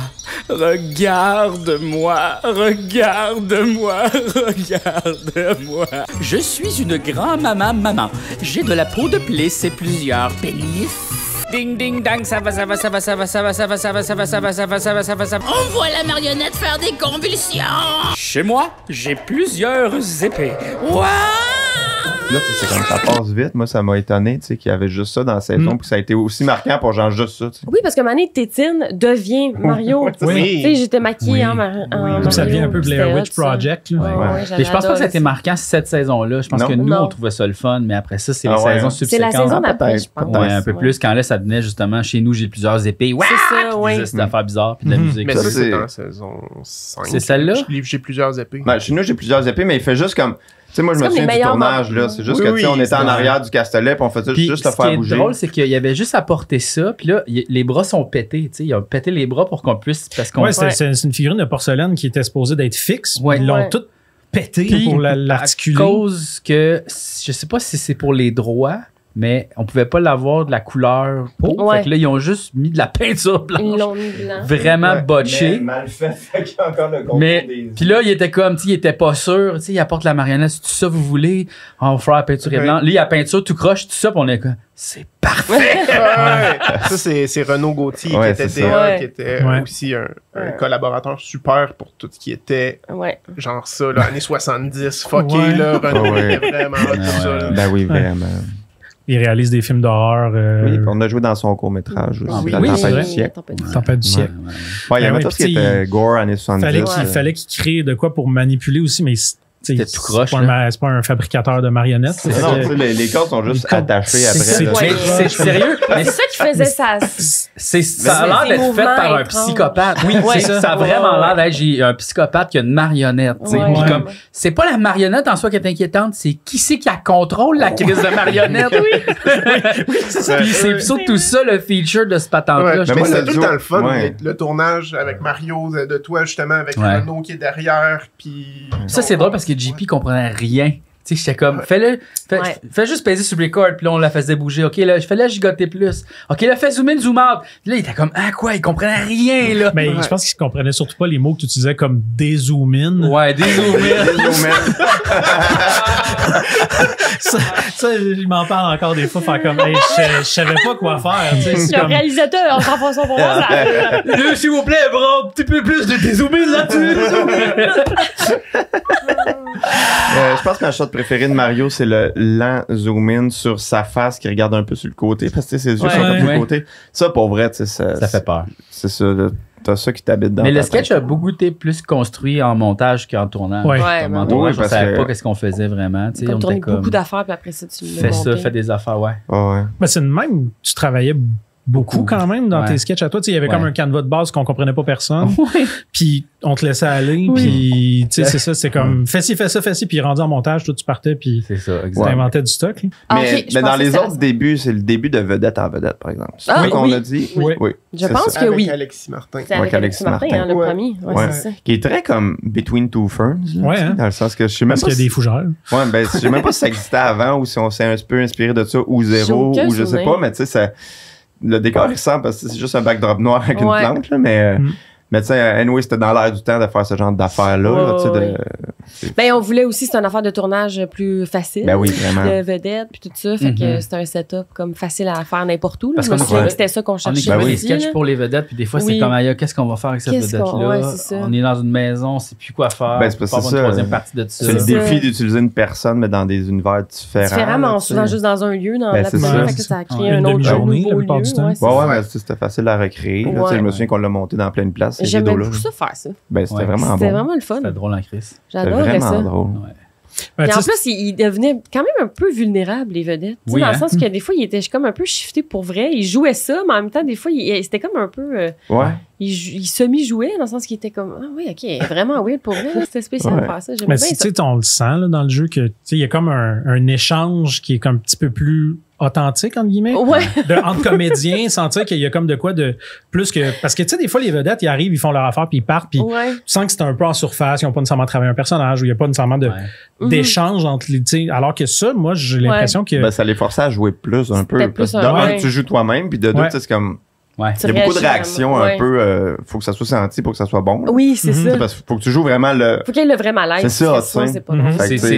regarde-moi, regarde-moi, regarde-moi. Je suis une grand-maman. J'ai de la peau de blessé plusieurs pénis. Ding ding dang, ça va. On voit la marionnette faire des convulsions. Chez moi, j'ai plusieurs épées. Waouh! Là, c'est comme ça passe vite. Moi, ça m'a étonné, tu sais, qu'il y avait juste ça dans la saison, puis ça a été aussi marquant pour genre juste ça. T'sais. Oui, parce que Mané Tétine devient Mario. Oui. Tu sais, j'étais maquillée en Mario. Ça devient un peu Blair Witch Project. Là. Ouais. Et je pense pas que ça a été marquant cette saison-là. Je pense que nous, on trouvait ça le fun, mais après ça, c'est les saisons subséquentes. C'est la saison d'après, je pense. Ouais, un peu plus. Quand là, ça venait justement, chez nous, j'ai plusieurs épées. C'est ça, oui. C'est une affaire bizarre, puis de la musique. Mais ça, c'est dans la saison 5. C'est celle-là? J'ai plusieurs épées. Chez nous, j'ai plusieurs épées, mais il fait juste comme... Tu sais, moi, je me souviens du tournage, là. C'est juste que, tu sais, on était en arrière du Castellet, puis on faisait juste le faire bouger. Ce qui est drôle, c'est qu'il y avait juste à porter ça, puis là, les bras sont pétés, tu sais. Ils ont pété les bras pour qu'on puisse. Oui, c'est une figurine de porcelaine qui était supposée d'être fixe. Ouais, ils l'ont toute pétée pour l'articuler. À cause que, je sais pas si c'est pour les droits, mais on pouvait pas l'avoir de la couleur peau. Fait que là, ils ont juste mis de la peinture blanche. Ils l'ont mis blanc. Vraiment botché. Mal fait, qu'il y a encore le concours des... Puis là, il était comme, tu sais, il était pas sûr. Tu sais, il apporte la marionnette, c'est tout ça, vous voulez? On va faire la peinture et blanc. Lui, la peinture tout croche, tout ça, puis on est comme, c'est parfait! Ça, c'est Renaud Gauthier qui était aussi un collaborateur super pour tout ce qui était genre ça, là, années 70, fucké, là, Renaud était vraiment tout ça. Ben oui, vraiment. Il réalise des films d'horreur. Oui, on a joué dans son court-métrage aussi. Oui, La tempête du siècle. Il y avait tout ce qui était gore années 70. Fallait qu'il crée de quoi pour manipuler aussi, mais c'est pas un fabricateur de marionnettes. Non, les cordes sont juste attachées après. C'est sérieux. C'est ça qui faisait ça. Ça a l'air d'être fait par un psychopathe. Oui, c'est ça. Ça a vraiment l'air d'être un psychopathe qui a une marionnette. C'est pas la marionnette en soi qui est inquiétante, c'est qui c'est qui la contrôle, la crise de marionnette. Oui, c'est ça. C'est surtout tout ça le feature de ce patente-là. Mais c'est tout dans le fun, le tournage avec Mario, de toi justement, avec Renaud qui est derrière. Ça, c'est drôle parce que JP comprenait rien. Tu sais, j'étais comme, fais juste peser sur les cordes, puis là, on la faisait bouger. OK, là, je fais la gigoter plus. OK, là, fais zoom in, zoom out. Puis là, il était comme, ah, quoi, il comprenait rien, là. Mais je pense qu'il comprenait surtout pas les mots que tu utilisais comme dézoom in. Ouais, dézoom in. Ça, je m'en parle encore des fois, faire comme, hey, je savais pas quoi faire. Le comme... réalisateur, Jean-François Provençal. S'il vous plaît, prends un petit peu plus de dézoom in là-dessus. Je pense qu'un shot préféré de Mario, c'est le lent zoom-in sur sa face qui regarde un peu sur le côté parce que ses yeux sont comme du côté. Ça, pour vrai, ça fait peur. C'est ça, t'as ça qui t'habite dans. Mais le sketch a beaucoup été plus construit en montage qu'en tournant. En tournage, on savait pas qu'est-ce qu'on faisait vraiment. Tu sais, on tournait beaucoup d'affaires, puis après ça, tu fais ça, fais des affaires, Mais c'est de même, tu travaillais beaucoup quand même dans tes sketchs à toi. Il y avait comme un canevas de base qu'on comprenait pas personne. Puis on te laissait aller. Puis c'est ça, c'est comme fais ci, puis rendu en montage, toi tu partais, puis tu inventais du stock. Mais dans les autres débuts, c'est le début de vedette en vedette, par exemple. C'est ça qu'on a dit. Oui. Je pense que oui. Avec Alexis Martin. C'est avec Alexis Martin, le premier. Qui est très comme Between Two Ferns. Dans le sens que je sais même pas. Parce qu'il y a des fougères. Je sais même pas si ça existait avant ou si on s'est un peu inspiré de ça ou zéro ou je sais pas, mais tu sais, ça. Le décor est simple parce que c'est juste un backdrop noir avec une plante, là, mais, mais tu sais, anyway, c'était dans l'air du temps de faire ce genre d'affaires-là. Ben, on voulait aussi, c'est une affaire de tournage plus facile, de vedettes, puis tout ça. Fait que c'était un setup comme facile à faire n'importe où. Là. Parce que c'était ça qu'on cherchait. On écrivait des sketchs pour les vedettes, puis des fois, c'est comme, ah, qu'est-ce qu'on va faire avec cette vedette-là? On est dans une maison, on ne sait plus quoi faire. Ben, c'est parce que c'est ça. Troisième partie de tout ça. C'est le défi d'utiliser une personne, mais dans des univers différents. Différemment, souvent juste dans un lieu, dans la maison, fait que ça a créé un autre nouveau lieu. Ouais, c'était facile à recréer. Je me souviens qu'on l'a monté dans plein de places. J'aimais beaucoup ça faire ça. C'était vraiment le fun. C'était drôle en crise. J'adorais ça. Drôle. Ouais. Ben, en plus, ils devenaient quand même un peu vulnérables, les vedettes. Oui, dans le sens que des fois, ils étaient comme un peu shiftés pour vrai. Ils jouaient ça, mais en même temps, des fois, c'était comme un peu... Ils semi-jouaient, dans le sens qu'ils étaient comme... Ah oui, OK, vraiment weird pour vrai. C'était spécial de faire ça. J'aime bien ça. Tu sais, on le sent là, dans le jeu que il y a comme un échange qui est comme un petit peu plus... authentique, entre guillemets, entre comédiens, sentir qu'il y a comme de quoi de plus que... Parce que, tu sais, des fois, les vedettes, ils arrivent, ils font leur affaire, puis ils partent, puis tu sens que c'est un peu en surface, ils n'ont pas nécessairement travaillé un personnage, ou il n'y a pas nécessairement d'échange entre les... T'sais, alors que ça, moi, j'ai l'impression que... Ben, ça les forçait à jouer plus, un peu. Plus de un, tu joues toi-même, puis de deux, c'est comme... Il y a beaucoup de réactions un peu. Faut que ça soit senti pour que ça soit bon. Là. Oui, c'est ça. Parce qu'il faut que tu joues vraiment le. Faut qu'il y ait le vrai malaise. C'est ça,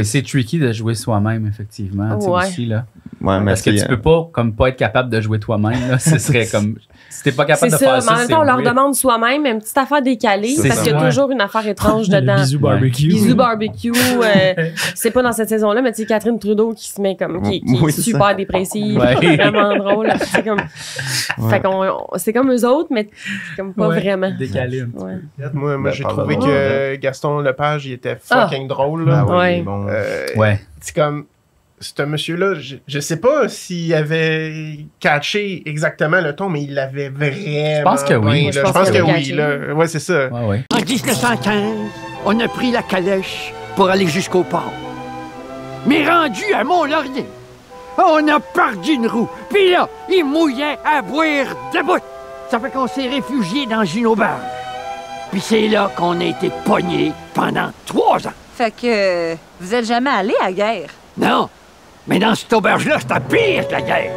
c'est tricky de jouer soi-même, effectivement. Aussi, là. Parce que tu peux pas, comme, pas être capable de jouer toi-même. Ce serait comme. Si t'es pas capable de faire ça. En même temps, on leur demande soi-même une petite affaire décalée parce qu'il y a toujours une affaire étrange dedans. Bisous barbecue. Bisous barbecue. C'est pas dans cette saison-là, mais tu sais, Catherine Trudeau qui se met comme. Qui est super dépressive. Vraiment drôle. Fait qu'on. C'est comme eux autres, mais comme pas vraiment. Décalé un petit peu. Moi, j'ai trouvé que Gaston Lepage, il était fucking drôle. Là. C'est comme, ce monsieur-là, je sais pas s'il avait catché exactement le ton, mais il l'avait vraiment. Je pense que oui. Je pense que oui. Là. Ouais, c'est ça. En 1915, on a pris la calèche pour aller jusqu'au port. Mais rendu à Mont-Laurier, on a perdu une roue, puis là, il mouillait à boire debout. Ça fait qu'on s'est réfugié dans une auberge. Puis c'est là qu'on a été pognés pendant 3 ans. Fait que vous êtes jamais allé à la guerre? Non, mais dans cette auberge-là, c'était pire que la guerre.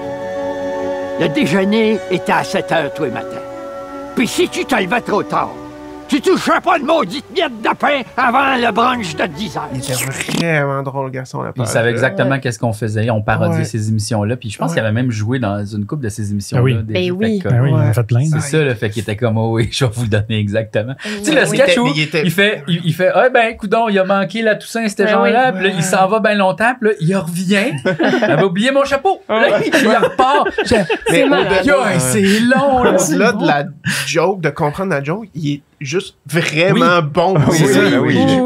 Le déjeuner était à 7 h tous les matins. Puis si tu te levais trop tard, tu touchais pas de maudite miette de pain avant le brunch de 10 h. Il était vraiment drôle, Gaston Lepage. Il savait exactement qu'est-ce qu'on faisait. On parodiait ces émissions-là. Puis je pense qu'il avait même joué dans une couple de ces émissions-là. Ben oui, il en fait plein. C'est ça, le fait qu'il était comme, oh oui, je vais vous le donner exactement. Tu sais, le sketch où il fait ah ben, coudon, il a manqué la Toussaint, c'était genre-là. Puis là, il s'en va bien longtemps. Puis là, il revient. J'avais oublié mon chapeau. Là, il repart. C'est long. Au-delà de la joke, de comprendre la joke, il est juste vraiment bon.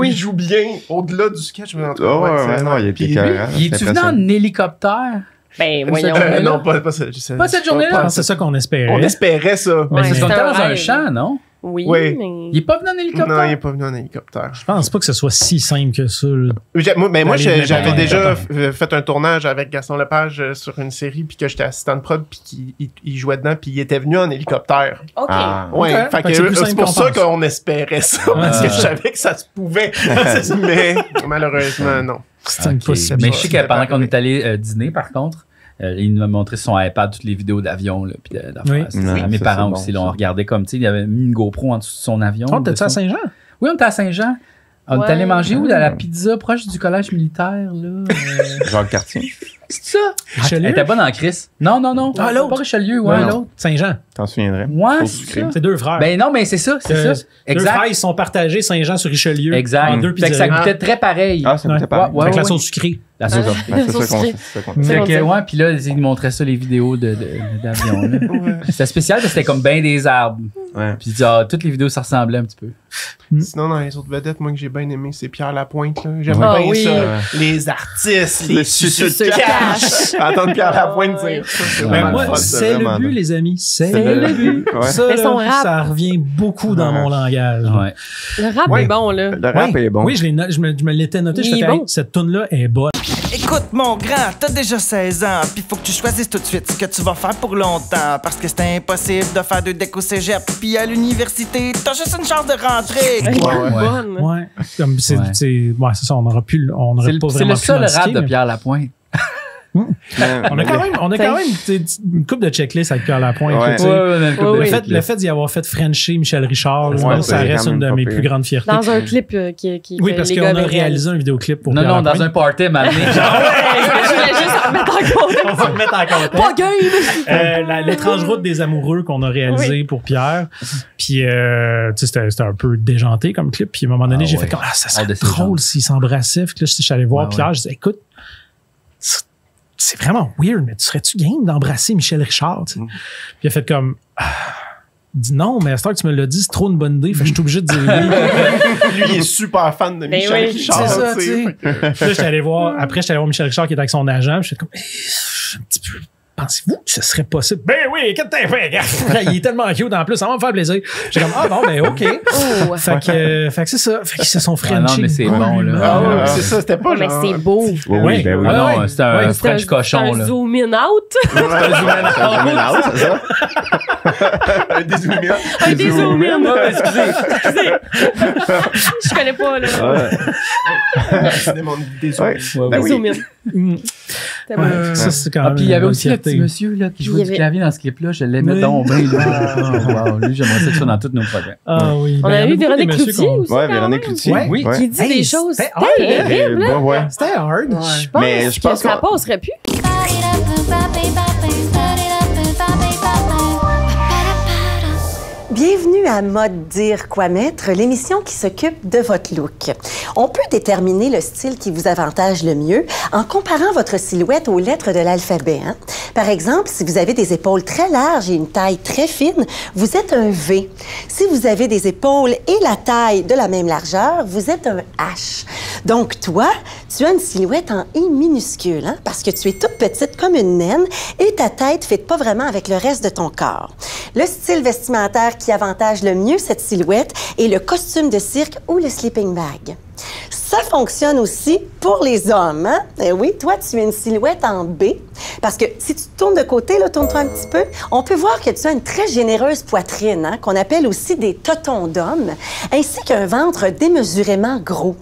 Il joue bien au-delà du sketch. Mais en tout cas, il est-tu venu en hélicoptère? Ben, voyons. Non, pas cette journée-là. C'est ça qu'on espérait. On espérait ça. Mais c'est dans un champ, non? Oui, mais... Il est pas venu en hélicoptère? Non, il est pas venu en hélicoptère. Je pense pas que ce soit si simple que ça. Moi j'avais déjà fait un tournage avec Gaston Lepage sur une série, puis que j'étais assistant de prod, puis qu'il jouait dedans, puis il était venu en hélicoptère. OK. C'est pour ça qu'on espérait ça, parce que je savais que ça se pouvait. Mais malheureusement, non. C'est impossible. Mais je sais que pendant qu'on est allé dîner, par contre, il m'a montré sur son iPad toutes les vidéos d'avion. Puis mes parents aussi, on regardait comme, tu sais, il avait mis une GoPro en dessous de son avion. On était à Saint-Jean? Oui, on était à Saint-Jean. On est allé manger où? Dans la pizza proche du collège militaire, là. Jean-Cartier. C'est ça? Elle était bonne en crise. Non. Ah, l'autre. Pas Richelieu, l'autre. Saint-Jean. T'en souviendrais. Ouais. C'est 2 frères. Ben non, mais c'est ça. Exact. 2 frères, ils sont partagés Saint-Jean sur Richelieu. Exact. Fait que ça goûtait très pareil. Ah, ça goûtait pareil. Avec la sauce sucrée. Puis là, ils montraient ça, les vidéos d'avion. C'était spécial parce que c'était comme ben des arbres. Puis toutes les vidéos, ça ressemblait un petit peu. Sinon, dans les autres vedettes, moi, que j'ai bien aimé, c'est Pierre Lapointe. J'aime bien ça. Les artistes, les suceux de cash. Entendre Pierre Lapointe dire ça. Ben moi, c'est le but, les amis. C'est le but. Ça revient beaucoup dans mon langage. Le rap est bon, là. Le rap est bon. Oui, je me l'étais noté. Cette toune-là est bonne. Écoute, mon grand, t'as déjà 16 ans, pis faut que tu choisisses tout de suite ce que tu vas faire pour longtemps, parce que c'est impossible de faire deux decks au cégep, pis à l'université, t'as juste une chance de rentrer. Ouais. Comme c'est ça, on n'aurait pas vraiment pu. C'est le seul rap de Pierre Lapointe. On a quand même une couple de checklists avec Pierre Lapointe. Le fait d'y avoir fait Frenchie Michel-Richard, ça reste une de mes plus grandes fiertés. Dans un clip qui oui, parce qu'on a réalisé un vidéoclip pour Pierre Lapointe. Non, dans un party, ma mère. Je voulais juste en mettre en contexte. On va le mettre en contexte. Pas gay! L'étrange route des amoureux qu'on a réalisé pour Pierre. Puis, c'était un peu déjanté comme clip. Puis, à un moment donné, j'ai fait comme, ça serait drôle s'il s'embrassait. Puis là, je suis allé voir Pierre, je dis, écoute, c'est vraiment weird, mais tu serais-tu game d'embrasser Michel-Richard? Puis il a fait comme... Dis non, mais à ce temps que tu me l'as dit, c'est trop une bonne idée. Fait que je suis obligé de dire oui. Lui, il est super fan de Michel-Richard. Oui, c'est ça, tu sais. Là, j'étais allé voir Michel-Richard qui est avec son agent. Je suis comme... un petit peu... Pensez-vous que ce serait possible? Ben oui, qu'est-ce que t'as fait? Il est tellement cute en plus, ça va me faire plaisir. J'étais comme, ah bon, ben OK. Oh. Fait que c'est ça. Fait qu'ils se sont frenchés. Non, mais c'est bon, là. C'est ça, c'était pas genre... Mais c'est beau. Oui, ben oui. Non, c'était un French cochon, là. Un zoom in out, c'est ça? Un dézoom in. Excusez. Je connais pas, là. Dézoom in. Ça, c'est quand même... Puis il y avait aussi le petit monsieur là, qui jouait du clavier dans ce clip-là. Je l'aimais tomber. Lui, j'aimerais ça dans tous nos projets. Ah oui. On a eu Véronique Cloutier aussi. Oui, Véronique Cloutier. Qui dit des choses terribles. C'était hard. Je pense que ça passerait plus. Bienvenue à Mode dire quoi mettre, l'émission qui s'occupe de votre look. On peut déterminer le style qui vous avantage le mieux en comparant votre silhouette aux lettres de l'alphabet. Hein? Par exemple, si vous avez des épaules très larges et une taille très fine, vous êtes un V. Si vous avez des épaules et la taille de la même largeur, vous êtes un H. Donc toi, tu as une silhouette en I minuscule, hein? Parce que tu es toute petite comme une naine et ta tête ne fit pas vraiment avec le reste de ton corps. Le style vestimentaire qui avantage le mieux cette silhouette est le costume de cirque ou le sleeping bag. Ça fonctionne aussi pour les hommes, hein? Eh oui, toi, tu as une silhouette en B, parce que si tu te tournes de côté, là, tourne-toi un petit peu, on peut voir que tu as une très généreuse poitrine, hein, qu'on appelle aussi des totons d'hommes, ainsi qu'un ventre démesurément gros.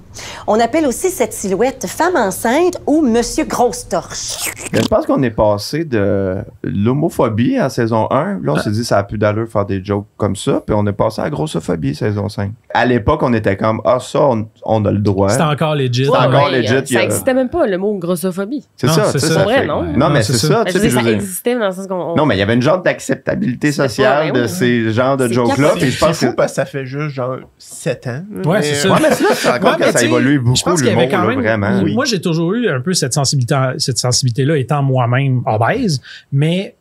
On appelle aussi cette silhouette femme enceinte ou monsieur grosse torche. Mais je pense qu'on est passé de l'homophobie à saison 1. Là, on s'est dit, ça a plus d'allure faire des jokes comme ça, puis on est passé à la grossophobie saison 5. À l'époque, on était comme, ah, ça, on a le droit. C'était encore legit. Ça n'existait même pas, le mot grossophobie. C'est ça, c'est vrai, non? Non, mais c'est ça. Ça existait dans le sens qu'on... Non, mais il y avait une genre d'acceptabilité sociale de ces genres de jokes-là. Puis je pense que ça fait juste genre 7 ans. Ouais, c'est ça. Ça évolue beaucoup, l'humour, là, vraiment. Moi, j'ai toujours eu un peu cette sensibilité-là, étant moi-même obèse, mais...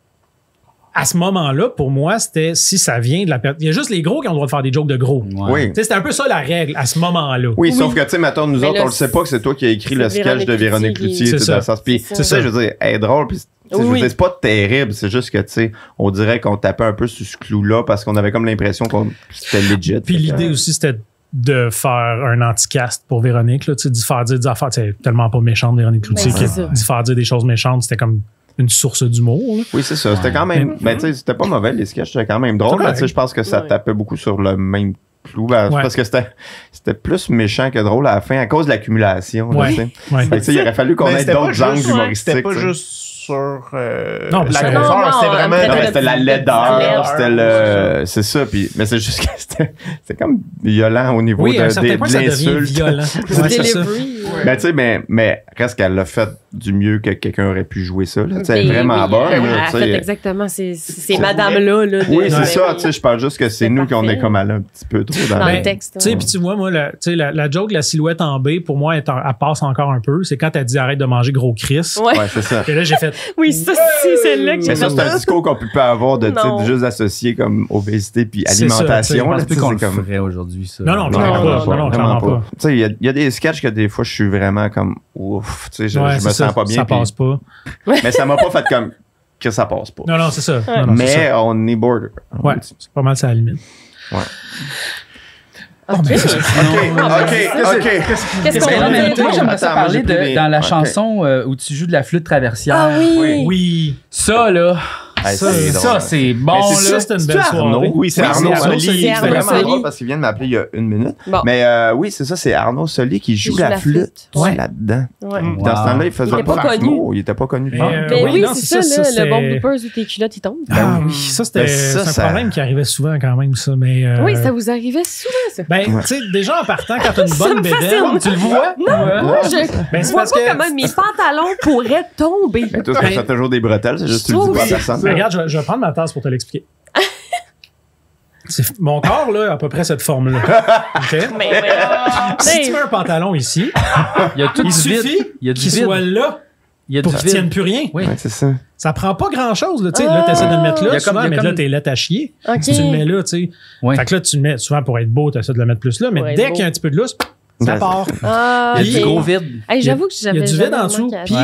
À ce moment-là, pour moi, c'était si ça vient de la perte. Il y a juste les gros qui ont le droit de faire des jokes de gros. Ouais. Oui. C'était un peu ça la règle à ce moment-là. Oui, oui. Sauf que, tu sais, maintenant, nous autres, on le sait pas que c'est toi qui as écrit le sketch de Véronique Cloutier. C'est ça. Puis, je veux dire, elle est drôle. Puis, c'est pas terrible. C'est juste que, tu sais, on dirait qu'on tapait un peu sur ce clou-là parce qu'on avait comme l'impression que c'était legit. Puis l'idée aussi, c'était de faire un anti-cast pour Véronique, là. Tu sais, d'y faire dire des affaires. C'est tellement pas méchante, Véronique Cloutier, d'y faire dire des choses méchantes. C'était comme une source d'humour. Oui, c'est ça. C'était quand même... Mais tu sais, c'était pas mauvais, les sketchs. C'était quand même drôle. Je pense que ça tapait beaucoup sur le même clou. Parce que c'était plus méchant que drôle à la fin à cause de l'accumulation. Il aurait fallu qu'on ait d'autres angles humoristiques. C'était pas juste sur la grosseur. C'était vraiment... C'était la laideur. C'était le... C'est ça. Mais c'est juste que c'était comme violent au niveau de l'insulte. Oui, à un certain point, ça devient violent. Ouais. Ben, tu sais, mais reste qu'elle l'a fait du mieux que quelqu'un aurait pu jouer ça. Là. Elle est vraiment bonne. Elle fait exactement ces madames-là. Là, oui, c'est ça. Je parle juste que c'est nous qu'on est comme allés un petit peu trop dans le texte. Puis tu vois, moi, la joke, la silhouette en B, pour moi, elle passe encore un peu. C'est quand elle dit arrête de manger gros Chris. Ouais, c'est ça. Et là, j'ai fait. Oui, ça, c'est celle-là que j'ai fait. Mais ça, c'est un discours qu'on peut pas avoir de juste associé comme obésité puis alimentation. Je pense plus qu'on le ferait aujourd'hui, ça. Non, non, clairement pas. Tu sais, il y a des sketchs que des fois, je suis vraiment comme ouf. Tu sais, je me sens pas bien. Ça passe pas. Mais ça m'a pas fait comme que ça passe pas. Non, non, c'est ça. Mais on est border. Ouais, c'est pas mal, ça à la limite. Ouais. OK. Qu'est-ce qu'on va mettre? Moi, j'aimerais ça parler de dans la chanson où tu joues de la flûte traversière. Ah oui! Oui. Ça, là. Ça, c'est bon. Ça, c'est une belle soirée. Oui, c'est Arnaud Soly. C'est vraiment drôle parce qu'il vient de m'appeler il y a une minute. Mais oui, c'est ça, c'est Arnaud Soly qui joue la flûte là-dedans. Dans ce temps-là, il faisait pas connu. Il était pas connu. Mais oui, c'est ça, le bon bloopers où tes culottes, ils tombent. Ah oui, ça, c'était un problème qui arrivait souvent quand même, ça. Oui, ça vous arrivait souvent, ça. Ben, tu sais, déjà en partant, quand t'as une bonne bédaine, tu le vois? Non, moi, je vois pas comment mes pantalons pourraient tomber. Mais toi, t'as toujours des bretelles, c'est juste que tu le dis pas à personne. Regarde, je vais prendre ma tasse pour te l'expliquer. Mon corps, là, a à peu près cette forme-là. Okay? Si tu mets un pantalon ici, il suffit qu'il soit là pour qu'il ne tienne plus rien. Oui. Ouais, c'est ça. Ça prend pas grand-chose. Là, tu essaies de le mettre là, souvent, mais là, tu es là, t'as chier. Okay. Tu le mets là, tu sais. Ouais. Fait que là, tu le mets souvent pour être beau, tu essaies de le mettre plus là, mais dès qu'il y a un petit peu de lousse, ça part. Il y a du gros vide. Hey, j'avoue que j'avais. Il y a du vide en dessous. Puis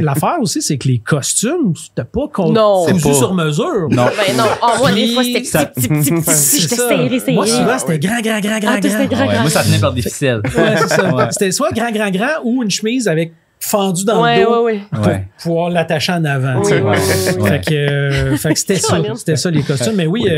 l'affaire aussi, c'est que les costumes, c'était pas cousu sur mesure. Non. Ben non. Oh, moi, des fois, c'était petit. J'étais serré. Moi, souvent, c'était grand. Moi, ça venait par des ficelles. Ouais, c'est ça. C'était soit grand ou une chemise avec fendu dans le dos pour pouvoir l'attacher en avant. Fait que c'était ça. C'était ça, les costumes. Mais oui,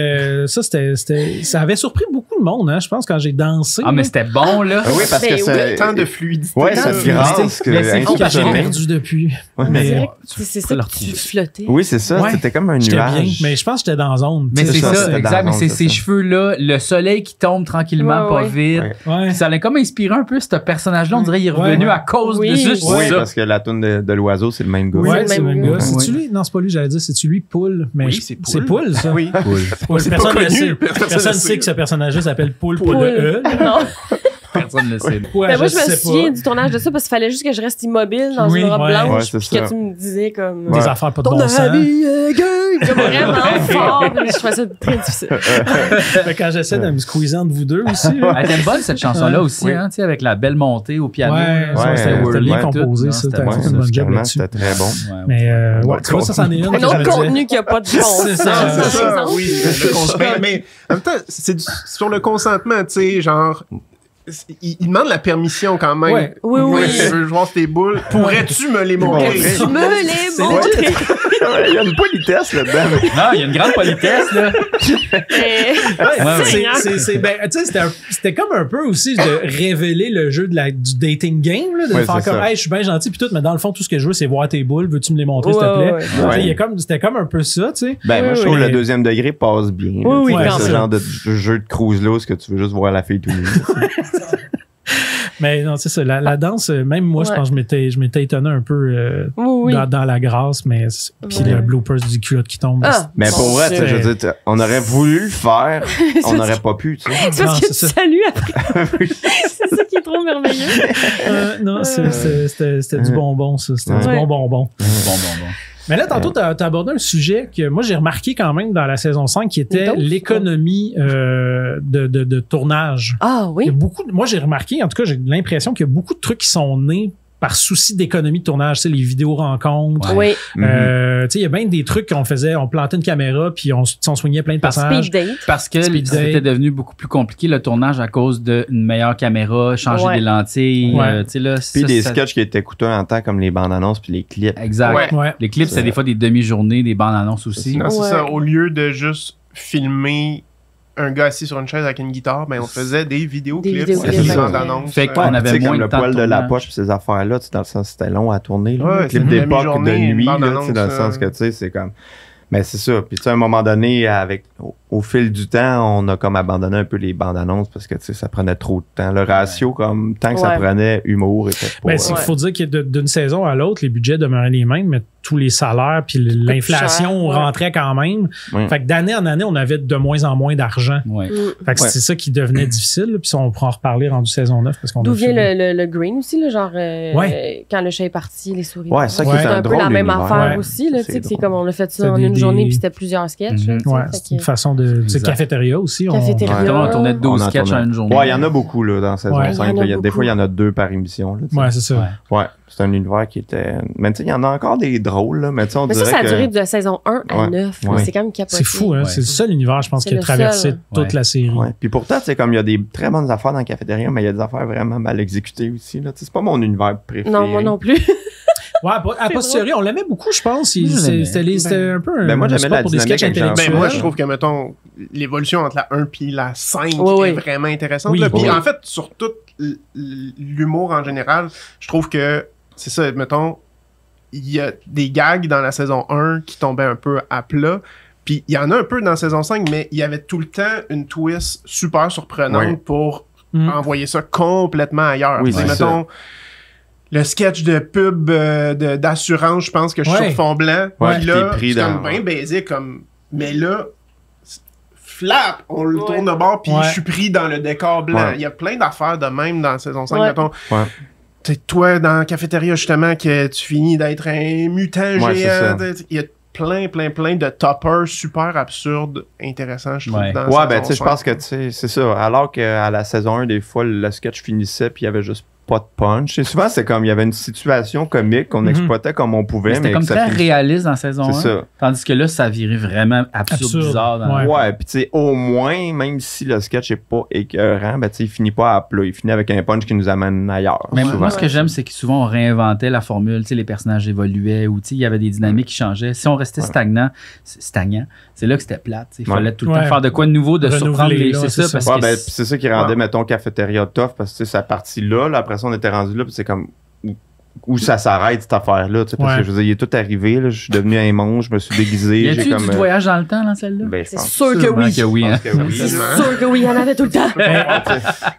ça, ça avait surpris beaucoup de monde, hein, je pense, quand j'ai dansé. Ah, mais c'était bon, là. Oui, parce que c'est tant de fluidité. Oui, ça vibrance. Mais c'est fou que j'ai perdu depuis. Mais c'est ça que tu flottais. Oui, c'est ça. C'était comme un nuage. Mais je pense que j'étais dans zone. Mais c'est ça, exact. Mais c'est ces cheveux-là, le soleil qui tombe tranquillement, pas vite. Ça allait comme inspirer un peu ce personnage-là. On dirait qu'il est revenu à cause de ça. Parce que la toune de l'oiseau, c'est le même gars. Oui, c'est le même gars. C'est-tu lui? Non, c'est pas lui, j'allais dire. C'est-tu lui, Puel? Mais oui, c'est Puel, ça. Oui, Puel. Personne ne sait que ce personnage-là s'appelle Puel, pas de E. Non. Personne ne le sait. Moi, je me souviens du tournage de ça parce qu'il fallait juste que je reste immobile dans une robe blanche puis que tu me disais comme... Des affaires pas de bon sens. Ton ami est gay! Comme vraiment fort. Je trouvais ça très difficile. Quand j'essaie de me squeezer entre vous deux aussi. Elle était bonne, cette chanson-là aussi, hein, tu sais, avec la belle montée au piano. C'était Worley composé, ça. C'était une bonne job là-dessus. C'était très bon. Mais tu vois, ça, c'en est une. Un autre contenu qui a pas de fond. C'est ça. Oui. Mais en même temps, c'est sur le consentement, tu sais, genre... Il demande la permission quand même. Ouais. Oui. Je veux voir tes boules. Pourrais-tu me les montrer? Pourrais-tu me les montrer? Il y a une politesse là-dedans. Non, il y a une grande politesse, là. C'était comme un peu aussi de révéler le jeu du dating game, là, de faire comme hey, je suis bien gentil puis tout, mais dans le fond, tout ce que je veux, c'est voir tes boules. Veux-tu me les montrer, s'il te plaît? C'était comme un peu ça, tu sais. Ben moi, je trouve que le deuxième degré passe bien. Oui, ce genre de jeu de cruise-là, où tu veux juste voir la fille tout le monde. Mais non, c'est ça, la danse, même moi, je pense que je m'étais étonné un peu dans la grâce, mais puis le bloopers du culotte qui tombe. Ah, mais pour vrai, je veux dire, on aurait voulu le faire, on n'aurait pas pu. C'est parce que tu salues après. C'est ça qui est trop merveilleux. Non, c'était du bonbon, ça. C'était du bonbon. Mais là, tantôt, tu as abordé un sujet que moi, j'ai remarqué quand même dans la saison 5, qui était l'économie de tournage. Ah oui? Moi, j'ai remarqué, en tout cas, j'ai l'impression qu'il y a beaucoup de trucs qui sont nés par souci d'économie de tournage, tu sais, les vidéos-rencontres. Oui. Tu sais, il y a bien des trucs qu'on faisait, on plantait une caméra, puis on soignait plein de passages. Parce que c'était devenu beaucoup plus compliqué, le tournage, à cause d'une meilleure caméra, changer des lentilles. Ouais. Tu sais, là, puis des sketchs qui étaient coûteux en temps, comme les bandes-annonces puis les clips. Exact. Ouais. Ouais. Les clips, c'est des fois des demi-journées, des bandes-annonces aussi. Non, c'est ça. Au lieu de juste filmer un gars assis sur une chaise avec une guitare, ben on faisait des vidéoclips. Fait qu'on avait moins le poil de la poche puis ces affaires-là, dans le sens c'était long à tourner. Les clips d'époque, de nuit, dans le sens que tu sais, c'est comme... Mais c'est ça. Puis tu sais, à un moment donné, avec au fil du temps, on a comme abandonné un peu les bandes-annonces parce que ça prenait trop de temps. Le ratio, comme tant que ça prenait, humour était pas... Ben, il faut dire que d'une saison à l'autre, les budgets demeuraient les mêmes, mais tous les salaires puis l'inflation rentrait quand même. Ouais. Fait que d'année en année, on avait de moins en moins d'argent. Ouais. Fait que c'est ça qui devenait difficile. Puis on pourra en reparler rendu saison 9. D'où vient le green aussi, là, genre quand le chat est parti, les souris. Ouais, ça qui est un drôle, peu la même affaire aussi. C'est comme on a fait ça en une journée puis c'était plusieurs sketchs. C'est une façon de cafétéria aussi. On tournait 12 sketchs en une journée. Ouais, il y en a beaucoup là dans saison 5. Des fois, il y en a 2 par émission. Ouais, c'est ça. Ouais, c'est un univers qui était... Mais tu sais, il y en a encore des drôles. Là. Mais, on dirait ça a duré de saison 1 à 9. Ouais. C'est quand même capoté. C'est fou, hein? C'est le seul univers, je pense, qui a traversé toute la série. Ouais. Puis pourtant, c'est comme il y a des très bonnes affaires dans la cafétéria, mais il y a des affaires vraiment mal exécutées aussi. C'est pas mon univers préféré. Non, moi non plus. Ouais, à posteriori, on l'aimait beaucoup, je pense. C'était un peu un... Ben moi, j'aimais la dynamique intellectuelle. Ben moi, je trouve que, mettons, l'évolution entre la 1 et la 5 est vraiment intéressante. Oui, puis en fait, sur tout l'humour en général, je trouve que, c'est ça, mettons, il y a des gags dans la saison 1 qui tombaient un peu à plat. Puis il y en a un peu dans la saison 5, mais il y avait tout le temps une twist super surprenante pour envoyer ça complètement ailleurs. Oui, mettons... Le sketch de pub d'assurance, je pense que je suis sur fond blanc. Ouais, là, c'est comme bien basic, comme... Mais là, flap, on le tourne de bord, puis je suis pris dans le décor blanc. Il y a plein d'affaires de même dans la saison 5, mettons. Ouais. T'sais, toi, dans la cafétéria, justement, que tu finis d'être un mutant géant. Il y a plein de toppers super absurdes, intéressants, je trouve, dans la saison 5. Ouais, ben tu sais, je pense que c'est ça. Alors qu'à la saison 1, des fois, le sketch finissait, puis il y avait juste pas de punch. Et souvent, c'est comme il y avait une situation comique qu'on exploitait comme on pouvait. C'était comme très réaliste dans la saison 1. Ça. Tandis que là, ça virait vraiment absurde, bizarre. Dans ouais, puis tu sais, au moins, même si le sketch n'est pas écœurant, ben tu sais, il finit pas à plat. Il finit avec un punch qui nous amène ailleurs. Mais moi, ce que j'aime, c'est que souvent, on réinventait la formule. Tu sais, les personnages évoluaient ou tu sais, il y avait des dynamiques qui changeaient. Si on restait stagnant, c'est là que c'était plate. Il fallait tout le temps faire de quoi de nouveau, de surprendre les... C'est ça qui rendait, mettons, Cafétéria tough, parce que cette partie-là, on était rendu là, puis c'est comme où ça s'arrête cette affaire-là. Parce que je veux dire, il est tout arrivé, là, je suis devenu un monstre, je me suis déguisé. Y a-tu du voyage dans le temps dans celle-là? Ben, c'est sûr que oui. C'est sûr que oui, il y en avait tout le temps.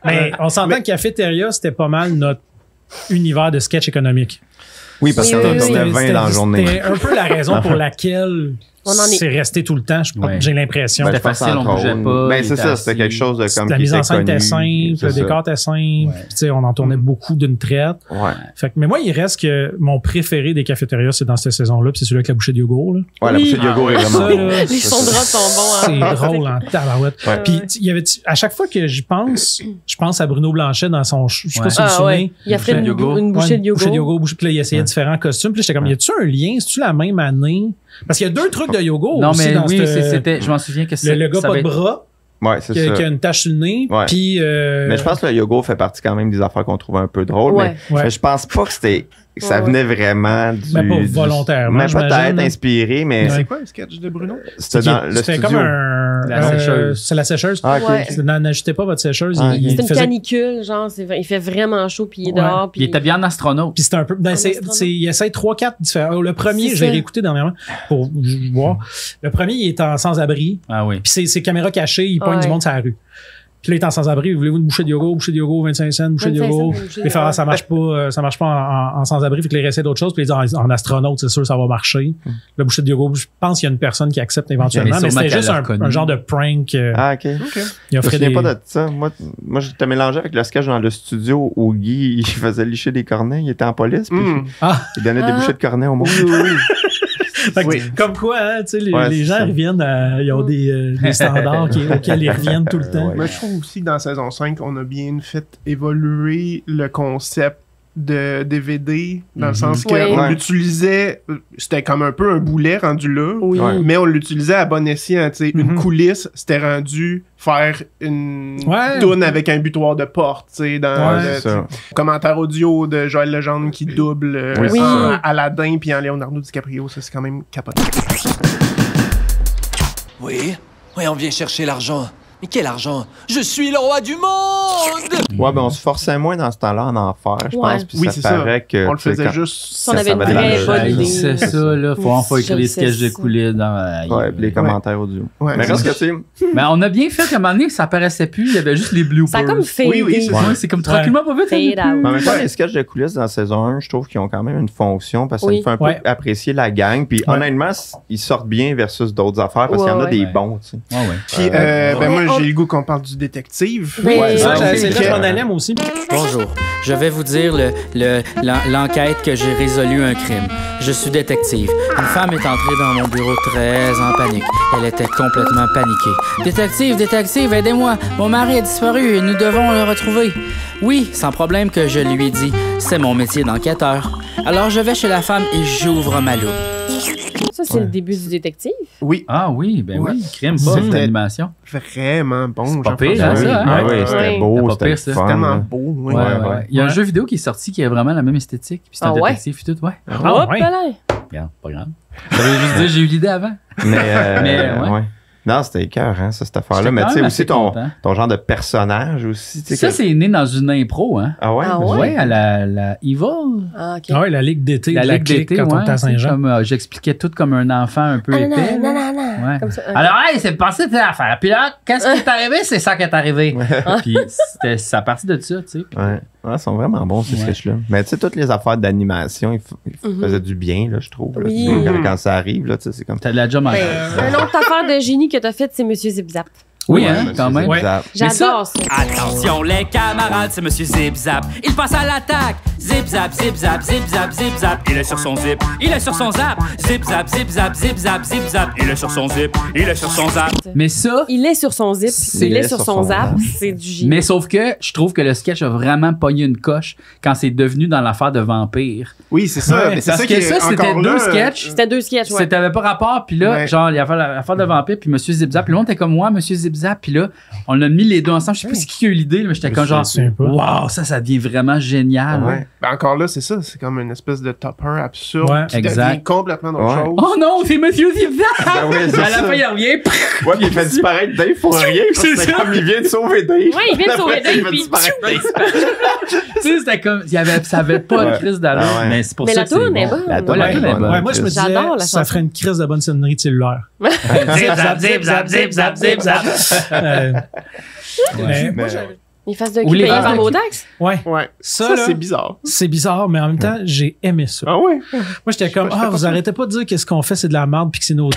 Mais on s'entend que Cafétéria, c'était pas mal notre univers de sketch économique. Oui, parce qu'on a 20 dans la journée. C'était un peu la raison pour laquelle c'est resté tout le temps, j'ai l'impression. C'était facile, on ne bougeait pas. Ben, c'est ça, c'était quelque chose de comme... La mise en scène était simple, le décor était simple, on en tournait beaucoup d'une traite. Fait que, mais moi, il reste que mon préféré des cafétérias, c'est dans cette saison-là, puis c'est celui avec la bouchée de yogourt. Là. Ouais, la bouchée de yogourt est vraiment... Les chondras sont bons. C'est drôle en tabarouette. Puis à chaque fois que j'y pense, je pense à Bruno Blanchet dans son... Je sais pas si vous vous souvenez. Il a fait une bouchée de yogourt. Puis là, il essayait différents costumes. Puis j'étais comme, y a-tu un lien? C'est-tu la même année? Parce qu'il y a 2 trucs de yoga aussi dans c'était... Je m'en souviens que c'est... Le gars pas de bras, qui a une tache sur le nez. Puis, mais je pense que le yoga fait partie quand même des affaires qu'on trouve un peu drôles. Mais je pense pas que c'était... Ça venait vraiment du... Mais pas volontairement, peut-être inspiré, mais... C'est quoi le sketch de Bruno? C'était dans le studio. C'était comme un... C'est la sécheuse. N'ajoutez pas votre sécheuse. C'était une canicule, genre. Il fait vraiment chaud, puis il est dehors. Il était bien en astronaute. Puis c'était un peu... Il essaie 3-4 différents. Le premier, j'ai réécouté dernièrement pour voir. Le premier, il est en sans-abri. Puis c'est caméra cachée, il pointe du monde sur la rue. Puis là, il est en sans-abri, voulez-vous une bouchée de yogourt, 25 cents, bouchée de yogourt. Les faire, ça marche pas en sans-abri, fait que les essais d'autres choses, puis ils disent en astronaute, c'est sûr, ça va marcher. La bouchée de yogourt, je pense qu'il y a une personne qui accepte éventuellement, mais c'était juste un genre de prank. Ah, ok. Je me souviens pas de ça. Moi, j'étais mélangé avec le sketch dans le studio où Guy, il faisait licher des cornets, il était en police, puis il donnait des bouchées de cornets au monde. Comme quoi, hein, les gens reviennent à... Ils ont des standards auxquels ils reviennent tout le temps. Mais je trouve aussi dans saison 5, on a bien fait évoluer le concept de DVD, dans le sens qu'on l'utilisait, c'était comme un peu un boulet rendu là, mais on l'utilisait à bon escient. Une coulisse, c'était rendu faire une toune avec un butoir de porte. Dans le commentaire audio de Joël Legendre qui double Aladdin puis en Leonardo DiCaprio, ça c'est quand même capoté. Oui, on vient chercher l'argent. Mais quel argent? Je suis le roi du monde! Ouais, ben on se forçait moins dans ce temps-là en enfer, je pense. Puis oui, ça paraît que. On le faisait juste. Si on avait une vraie bonne idée. C'est ça, là. Faut enfin écrire les sketchs de coulisses dans. Ouais, les commentaires audio. Ouais, mais qu'est-ce que c'est? Mais on a bien fait qu'à un moment donné, ça paraissait plus. Il y avait juste les bloopers. Ça a comme fait. Oui, c'est comme tranquillement pas vite. Mais en même temps, les sketchs de coulisses dans la saison 1, je trouve qu'ils ont quand même une fonction parce que ça nous fait un peu apprécier la gang. Puis honnêtement, ils sortent bien versus d'autres affaires parce qu'il y en a des bons, tu sais. Ben moi, j'ai le goût qu'on parle du détective. Oui, ouais, c'est là qu'on allait, moi aussi. Bonjour. Je vais vous dire l'enquête que j'ai résolu un crime. Je suis détective. Une femme est entrée dans mon bureau très en panique. Elle était complètement paniquée. Détective, détective, aidez-moi. Mon mari est disparu et nous devons le retrouver. Oui, sans problème que je lui ai dit. C'est mon métier d'enquêteur. Alors, je vais chez la femme et j'ouvre ma loupe. Ça, c'est le début du détective? Oui. Ah oui, ben oui. Crime, bonne animation. Vraiment bon. C'est pas pire, hein, ça? Hein? Oui, c'était beau, c'était tellement beau. Oui. Ouais. Il y a un jeu vidéo qui est sorti qui a vraiment la même esthétique. Puis c'est un détective et tout, ouais. Hop, regarde, pas grave. Ça veut juste dire j'ai eu l'idée avant. Mais non, c'était écœurant, hein, cette affaire-là. Mais tu sais, aussi ton genre de personnage aussi. Ça, c'est né dans une impro, hein? Ah ouais? Ah ouais? Ouais, à la Evil. Ah, OK. Ah ouais, la Ligue d'été. La Ligue d'été, quand on était à Saint-Jean. J'expliquais tout comme un enfant un peu épais. Non. Comme ça, alors, hey, c'est passé cette affaire. Puis là, qu'est-ce qui est arrivé? C'est ça qui est arrivé. Puis ça partit de ça, tu sais. Ouais. Ils sont vraiment bons, ces sketchs-là. Mais tu sais, toutes les affaires d'animation, ils faisaient du bien, là, je trouve. Oui. Quand ça arrive, là, tu sais, c'est comme... T'as de la job en un autre affaire de génie que t'as faite, c'est Monsieur Zip-Zap. Oui, ouais, hein, quand même. J'adore ça. Attention, les camarades, c'est Monsieur Zip-Zap. Il passe à l'attaque. Zip-Zap, Zip-Zap, Zip-Zap, Zip-Zap. Il est sur son zip. Il est sur son zap. Zip-Zap, Zip-Zap, Zip-Zap, Zip-Zap. Il est sur son zip. Il est sur son zap. Mais ça... Il est sur son zip. Il est sur son zap. C'est du génie. Mais sauf que je trouve que le sketch a vraiment pogné une coche quand c'est devenu dans l'affaire de vampire. Oui, c'est ça. Mais c'est ça qui est encore là. C'était deux sketchs. C'était deux sketchs, ouais. C'était pas rapport. Puis là, genre, il y avait l'affaire de vampire, puis Monsieur Zip-Zap. Le monde était comme moi, Monsieur Zip-Zap. Puis là, on a mis les deux ensemble. Je sais pas qui a eu l'idée, mais j'étais comme genre, waouh, ça devient vraiment génial. Ouais. Ouais. Ben encore là, c'est ça, c'est comme une espèce de topper absurde qui devient complètement autre chose. Oh non, c'est Monsieur Zip-Zap! À la fin, il revient. Ouais, puis il fait disparaître Dave pour rien. C'est comme il vient de sauver Dave. Ouais, il vient de sauver Dave. Tu sais, c'était comme, ça avait pas une crise d'allure. Mais c'est pour ça que c'est bon. La toune est bonne. Moi, je me disais, ça ferait une crise de bonne sonnerie de cellulaire. Zip-Zap, Zip-Zap, Zip-Zap, Zip-Zap. Les faces de cul payées par vos taxes? Ouais. Ça c'est bizarre. C'est bizarre, mais en même temps, j'ai aimé ça. Ah ouais? Moi, j'étais comme, vous arrêtez pas de dire que ce qu'on fait, c'est de la merde, puis que c'est vos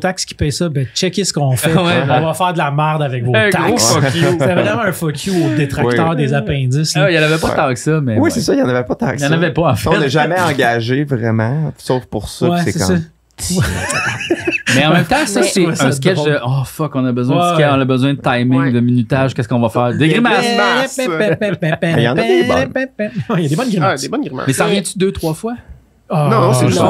taxes qui payent ça. Ben, checkez ce qu'on fait. On va faire de la merde avec vos taxes. C'était vraiment un fuck you aux détracteurs des appendices. Il n'y en avait pas tant que ça, mais. Oui, c'est ça, il n'y en avait pas tant que ça. Il n'y en avait pas, en fait. On n'a jamais engagé vraiment, sauf pour ça, c'est quand même. Mais en même temps, ça, c'est un sketch de oh fuck, on a besoin de sketch, on a besoin de timing, de minutage, qu'est-ce qu'on va faire? Des grimaces! Il y en a des bonnes. Il y a des bonnes grimaces. Mais ça revient-tu 2-3 fois? Non, c'est juste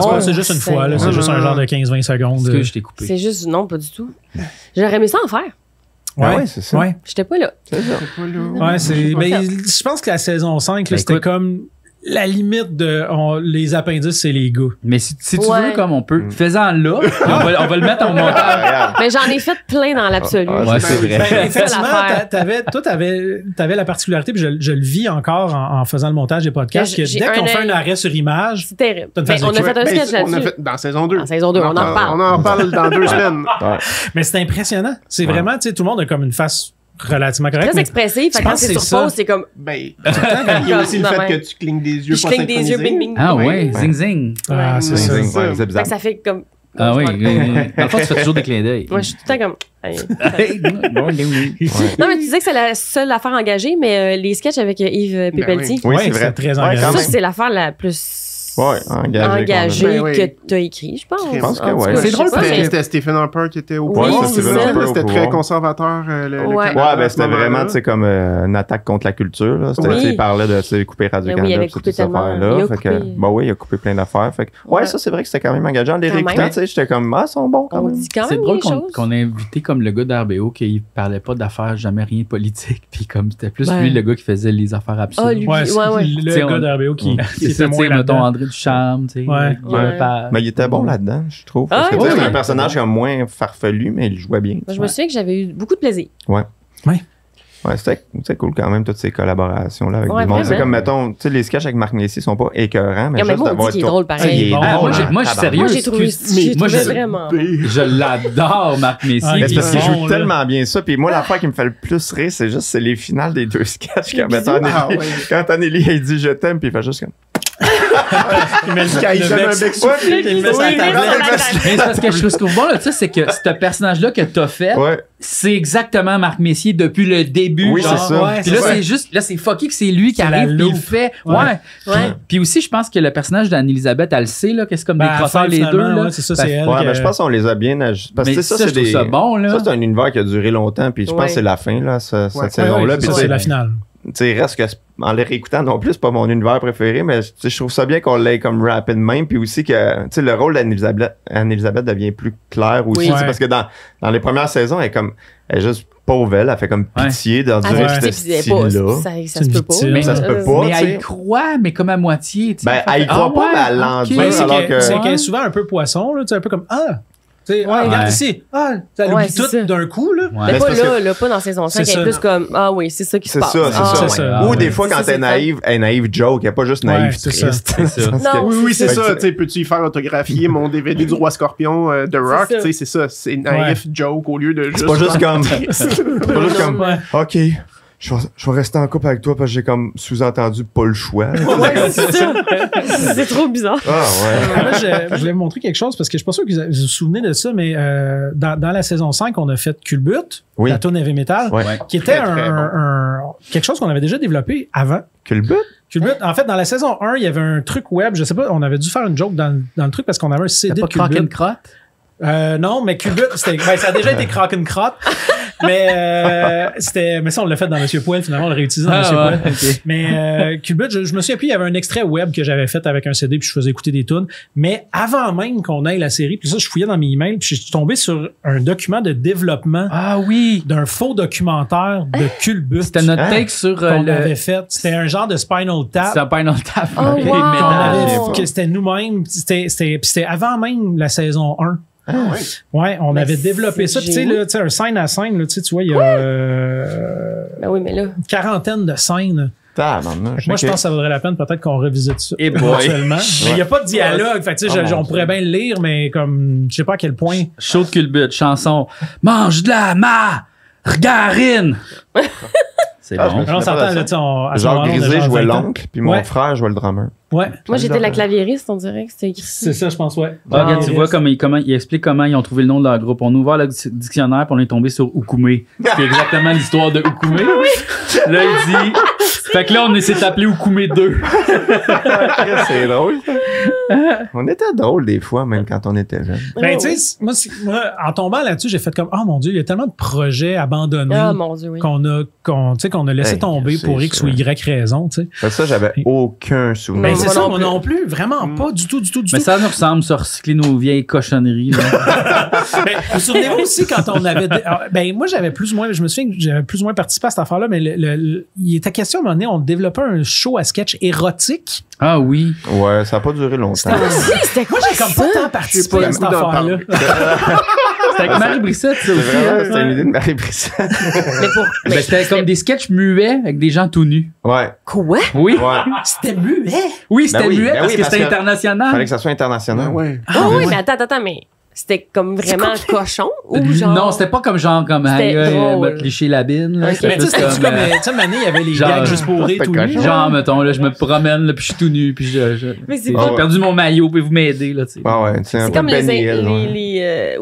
une fois. C'est juste un genre de 15-20 secondes. Est-ce que je t'ai coupé? C'est juste, non, pas du tout. J'aurais aimé ça en faire. Ouais, c'est ça. J'étais pas là. Je pense que la saison 5, c'était comme. La limite de les appendices, c'est les gars. Mais si tu veux, comme on peut, fais-en là, on va le mettre en montage. Mais j'en ai fait plein dans l'absolu. Ouais, c'est vrai. Toi, t'avais la particularité, puis je le vis encore en faisant le montage des podcasts, que dès qu'on fait un arrêt sur image... C'est terrible. On a fait un sketch là-dessus. Dans saison 2. Dans saison 2, on en parle. On en parle dans 2 semaines. Mais c'est impressionnant. C'est vraiment, tu sais, tout le monde a comme une face... relativement correct. Très expressif. Quand c'est sur pause, c'est comme... Ben, il y a aussi le fait que tu clignes des yeux. Je cligne des yeux, bing, bing, bing. Ah ouais, zing, zing. Ah, c'est ça. Ça fait comme... Ah oui, dans le fond, tu fais toujours des clins d'œil. Moi, je suis tout le temps comme... Non, mais tu disais que c'est la seule affaire engagée, mais les sketchs avec Yves Pépelty. Oui, c'est vrai. Très engagé. Ça, c'est l'affaire la plus... Ouais, engagé que tu as écrit, je pense. Je pense que oui. C'est drôle parce que c'était Stephen Harper qui était au pouvoir. C'était très conservateur. Ben c'était vraiment comme une attaque contre la culture. Il parlait de couper Radio-Canada et toutes ces affaires-là. Ben oui, il a coupé plein d'affaires. Ouais, ça, c'est vrai que c'était quand même engageant. Les réécoutants, j'étais comme, ah, ils sont bons quand même. C'est drôle qu'on ait invité comme le gars d'RBO qui parlait pas d'affaires, jamais rien de politique. Puis comme c'était plus lui, le gars qui faisait les affaires absolues. Le gars d'RBO qui était moins là-dedans. du charme, tu sais. Ouais. Mais il était bon là-dedans, je trouve. Ah, parce que c'est un personnage qui est moins farfelu, mais il jouait bien. Moi, je me souviens que j'avais eu beaucoup de plaisir. Ouais. Ouais. Ouais, c'était cool quand même, toutes ces collaborations-là avec des mondes. C'est comme, mettons, tu sais, les sketchs avec Marc Messier sont pas écœurants, mais juste d'avoir été drôle pareil. Moi, je suis sérieux. Moi, j'ai trouvé vraiment. Je l'adore, Marc Messier. Mais c'est parce qu'il joue tellement bien ça. Puis moi, la fois qui me fait le plus rire, c'est juste les finales des deux sketchs. Quand Annélie, elle dit « Je t'aime », puis il fait juste comme... il met le caillou un bec sur mais c'est parce que je trouve bon là, tu sais, c'est que ce personnage-là que t'as fait, c'est exactement Marc Messier depuis le début. Oui, c'est ça. Puis là, c'est juste, là, c'est fucky que c'est lui qui arrive et il fait. Ouais. Puis aussi, je pense que le personnage d'Anne-Élisabeth, elle sait, là, que c'est comme des crosseurs les deux, là. C'est ça, c'est elle. Ouais, mais je pense qu'on les a bien ajustés. Parce que ça, c'est bon, là. Ça, c'est un univers qui a duré longtemps, puis je pense que c'est la fin, là, cette saison-là. C'est la finale. Tu sais, reste que en les réécoutant non plus, c'est pas mon univers préféré, mais je trouve ça bien qu'on l'ait comme rapidement. Puis aussi que tu sais, le rôle d'Anne-Élisabeth devient plus clair aussi. Ouais. Parce que dans les premières saisons, elle est juste pauvre, elle fait comme pitié d'en dire que c'était là. Ça se peut pas. Mais ça se peut pas. Mais elle y croit, mais comme à moitié. Ben, elle y croit pas, mais elle l'endure. C'est qu'elle est souvent un peu poisson, là, un peu comme regarde ici, ça l'oublie tout d'un coup. Là. Ouais. Mais pas là, pas dans saison 5, elle est plus comme ah oui, c'est ça qui se passe. C'est ça. Ou des fois, quand t'es naïve, elle est naïve joke, elle n'est pas juste naïve triste. Oui, c'est ça. Peux-tu y faire autographier mon DVD du Roi Scorpion de Rock? C'est ça, c'est naïf joke au lieu de juste. C'est pas juste comme. C'est pas juste comme. OK. Je vais rester en couple avec toi parce que j'ai comme sous-entendu pas le choix. Ouais, c'est ça. C'est trop bizarre. Ah ouais. Là, je voulais vous montrer quelque chose parce que je ne suis pas sûr que vous vous souvenez de ça, mais dans la saison 5, on a fait Culbute, la tourne heavy metal, qui était quelque chose qu'on avait déjà développé avant. Culbute? Culbute. En fait, dans la saison 1, il y avait un truc web, je sais pas, on avait dû faire une joke dans le truc parce qu'on avait un CD de Culbute. Pas de crotte? Non, mais Culbute, ça a déjà été croque-une-crotte. Mais mais ça, on l'a fait dans Monsieur Puel, finalement, on l'a réutilisé dans Monsieur Puel. Okay. Mais Culbute, je me souviens plus, il y avait un extrait web que j'avais fait avec un CD, puis je faisais écouter des tunes. Mais avant même qu'on aille la série, puis ça, je fouillais dans mes emails, puis je suis tombé sur un document de développement d'un faux documentaire de Culbute. C'était notre take sur qu'on avait fait. C'était un genre de Spinal Tap. C'était un Spinal Tap. C'était nous-mêmes. C'était avant même la saison 1. Ah ouais. Ouais, on avait développé ça. Tu sais, là, un scène à scène, là, tu vois, il y a une quarantaine de scènes. Moi, je pense que ça vaudrait la peine peut-être qu'on revisite ça éventuellement. Mais il n'y a pas de dialogue. Fait que, on pourrait bien le lire, mais comme, je sais pas à quel point. Show de Culbute, chanson. Mange de la margarine! C'est bon. On s'entend, là, tu sais. Genre Grisé jouait l'oncle, puis mon frère jouait le drummer. Ouais. Moi, j'étais la claviériste, on dirait que c'était écrit. C'est ça, je pense, regarde, tu vois, il explique comment ils ont trouvé le nom de leur groupe. On a ouvert le dictionnaire, puis on est tombé sur Oukoumé. C'est exactement l'histoire de Oukoumé. Là, il dit... Fait que là, on s'est appelé Oukoumé 2. C'est drôle. On était drôle des fois, même quand on était jeunes. Ben, tu sais, moi, en tombant là-dessus, j'ai fait comme, oh mon Dieu, il y a tellement de projets abandonnés qu'on a laissé tomber pour X ou Y raison. Ça, j'avais aucun souvenir. C'est ça, moi non plus. Vraiment pas du tout, du tout, du tout. Mais ça nous ressemble, ça recycler nos vieilles cochonneries. Vous souvenez-vous aussi quand on avait... Ben, moi, j'avais plus ou moins... Je me souviens que j'avais plus ou moins participé à cette affaire-là, mais il était question, à un moment donné, on développait un show à sketch érotique. Ah oui. Ouais, ça n'a pas duré longtemps. C'était quoi? J'ai comme pas tant participé à cette affaire-là. C'était avec Marie Brissette, ça aussi. C'était une idée de Marie Brissette. Mais c'était comme des sketchs muets avec des gens tout nus. Ouais. Quoi? Oui. C'était muet? Oui, c'était muet parce que c'était international. Il fallait que ça soit international. Ah oui, mais attends, mais... C'était comme vraiment cochon ou genre... Non, c'était pas comme genre comme cliché la bine. Mais tu sais, il y avait les gags juste pour rire tout nu. Genre, mettons, là, je me promène, là, puis je suis tout nu, puis j'ai perdu mon maillot, puis vous m'aidez, là, tu sais. C'est comme les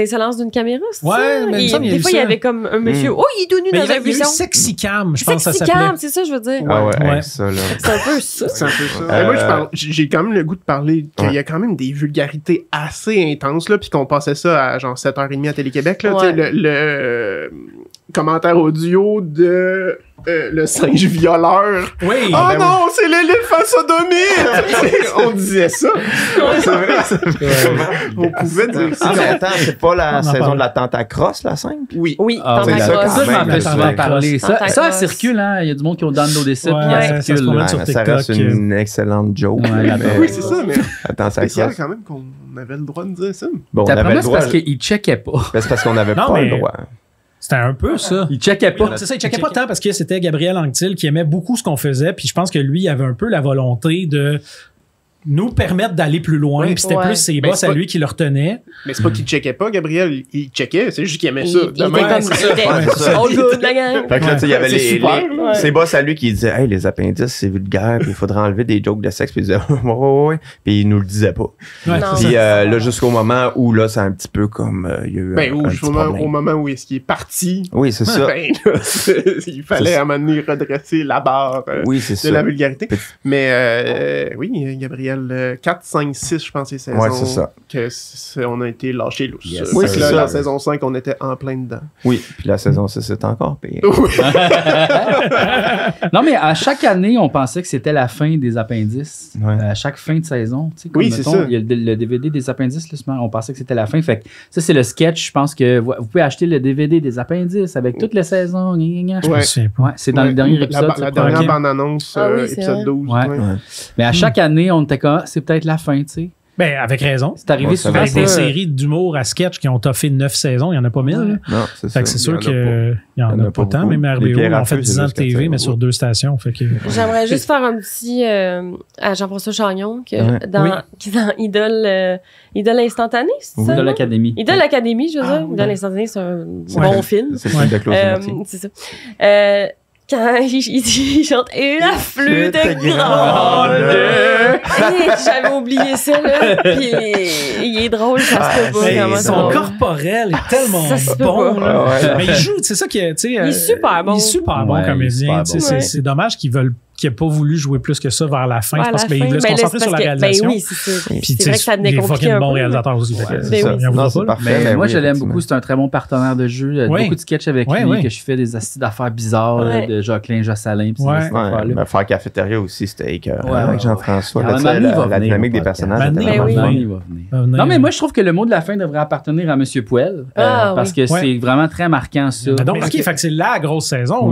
insolences d'une caméra, c'est ça? Des fois, il y avait comme un monsieur, oh, il est tout nu dans la buisson. Sexy cam, je pense que ça s'appelait. Sexy cam, c'est ça, je veux dire. Ouais, ça, là. C'est un peu ça. C'est un peu ça. Moi, j'ai quand même le goût de parler qu'il y a quand même des vulgarités assez intenses. Puis qu'on passait ça à genre 7h30 à Télé-Québec. Le commentaire audio de le singe violeur. Oui. Oh ben non, oui. C'est l'éléphant sodomie. On disait ça. C'est vrai. On pouvait dire ça. Attends, c'est pas la saison de la tentacrosse, la simple? Oui. Oui, tentacrosse. Ça, je m'en fais souvent parler. Ça circule, hein. Il y a du monde qui ont donné nos décès. Ça reste une excellente joke. Oui, c'est ça, mais. Attends, ça circule quand même qu'on avait le droit de dire ça. Bon, on avait le droit. C'est parce qu'ils checkaient pas. C'est parce qu'on n'avait pas le droit. C'était un peu ça. Il checkait pas. C'est ça, il checkait pas tant parce que c'était Gabriel Anctil qui aimait beaucoup ce qu'on faisait. Puis je pense que lui, il avait un peu la volonté de nous permettre d'aller plus loin. Oui, puis c'était plus ses boss à lui qui le retenait. Mais c'est pas qu'il checkait pas, Gabriel. Il checkait. C'est juste qu'il aimait ça. Fait que là, tu sais, il y avait ses boss à lui qui disaient « Hey, les appendices, c'est vulgaire. Puis il faudrait enlever des jokes de sexe. » Puis il disait « Ouais, ouais, ouais. » Puis il nous le disait pas. Puis là, jusqu'au moment où, là, c'est un petit peu comme... il y a eu au moment où est-ce qu'il est parti. Oui, c'est ça. Il fallait à un moment donné redresser la barre de la vulgarité. Mais oui, Gabriel 4, 5, 6, je pense, c'est saison. Ouais, c'est ça. On a été lâchés lousse. Yes. Oui, c'est ça. La saison 5, on était en plein dedans. Oui, puis la saison 6, c'est encore pire. Oui. Non, mais à chaque année, on pensait que c'était la fin des appendices. Ouais. À chaque fin de saison. Tu sais, comme, oui, c'est ça. Il y a le DVD des appendices, là, on pensait que c'était la fin. Fait que ça, c'est le sketch. Je pense que vous pouvez acheter le DVD des appendices avec toutes les saisons. C'est dans le dernier épisode. La dernière bande-annonce, épisode 12. Mais à chaque année, on était comme, c'est peut-être la fin, tu sais. Ben, avec raison. C'est arrivé souvent. Avec des séries d'humour à sketch qui ont toffé 9 saisons, il n'y en a pas 1000. Non, c'est ça. Fait que c'est sûr qu'il n'y en a pas tant, même RBO, on fait 10 ans de TV, mais sur 2 stations. J'aimerais juste faire un petit à Jean-François Chagnon, qui est dans Idole instantanée, c'est ça? Idole Académie. Idole Académie, je veux dire. Idole instantanée, c'est un bon film. C'est ça, de Claude. C'est ça. Quand il chante « Et la flûte est grande! » J'avais oublié ça, là. Puis il est drôle, ça se peut pas. Vraiment, son corporel est tellement bon. Mais il joue, c'est ça qui est... Il est super bon. Il est super bon comédien. C'est dommage qu'ils veulent... qui n'a pas voulu jouer plus que ça vers la fin. Je pense qu'il voulait se concentrer sur la réalisation. Ben oui, c'est vrai que ça venait compliqué. Il est un bon réalisateur aussi. Moi, je l'aime beaucoup. C'est un très bon partenaire de jeu. Beaucoup de sketchs avec lui que je fais des assises d'affaires bizarres de Jacqueline, Jossalin. Ma frère Cafétéria aussi, c'était avec Jean-François. La dynamique des personnages. Non, mais moi, je trouve que le mot de la fin devrait appartenir à M. Puel parce que c'est vraiment très marquant, ça. Donc, OK, c'est la grosse saison.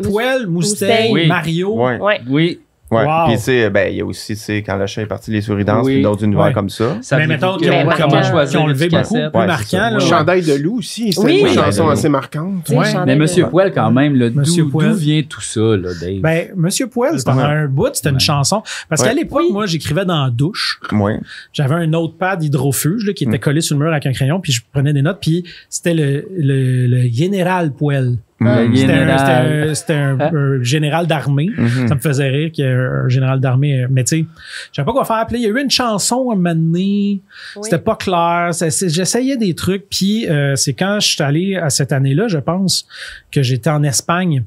Puel, Mousteille, Mario. Oui. Ouais. Wow. Puis, tu sais, ben, il y a aussi, tu sais, quand le chat est parti, les souris dansent, puis d'autres univers comme ça. Mais mettons qu'ils ont levé beaucoup, plus marquant. Le chandail de loup aussi, c'est une chanson assez marquante. Mais Monsieur Puel, quand même, d'où vient tout ça, là, Dave? Ben, Monsieur Puel, c'était un bout, c'était une chanson. Parce qu'à l'époque, moi, j'écrivais dans la douche. J'avais un notepad hydrofuge, là, qui était collé sur le mur avec un crayon, puis je prenais des notes, puis c'était le général Puel. C'était un général d'armée. Ça me faisait rire qu'un général d'armée. Mais tu sais, je savais pas quoi faire appeler. Il y a eu une chanson à un moment donné. C'était pas clair. J'essayais des trucs. Puis c'est quand je suis allé à cette année-là, je pense, que j'étais en Espagne.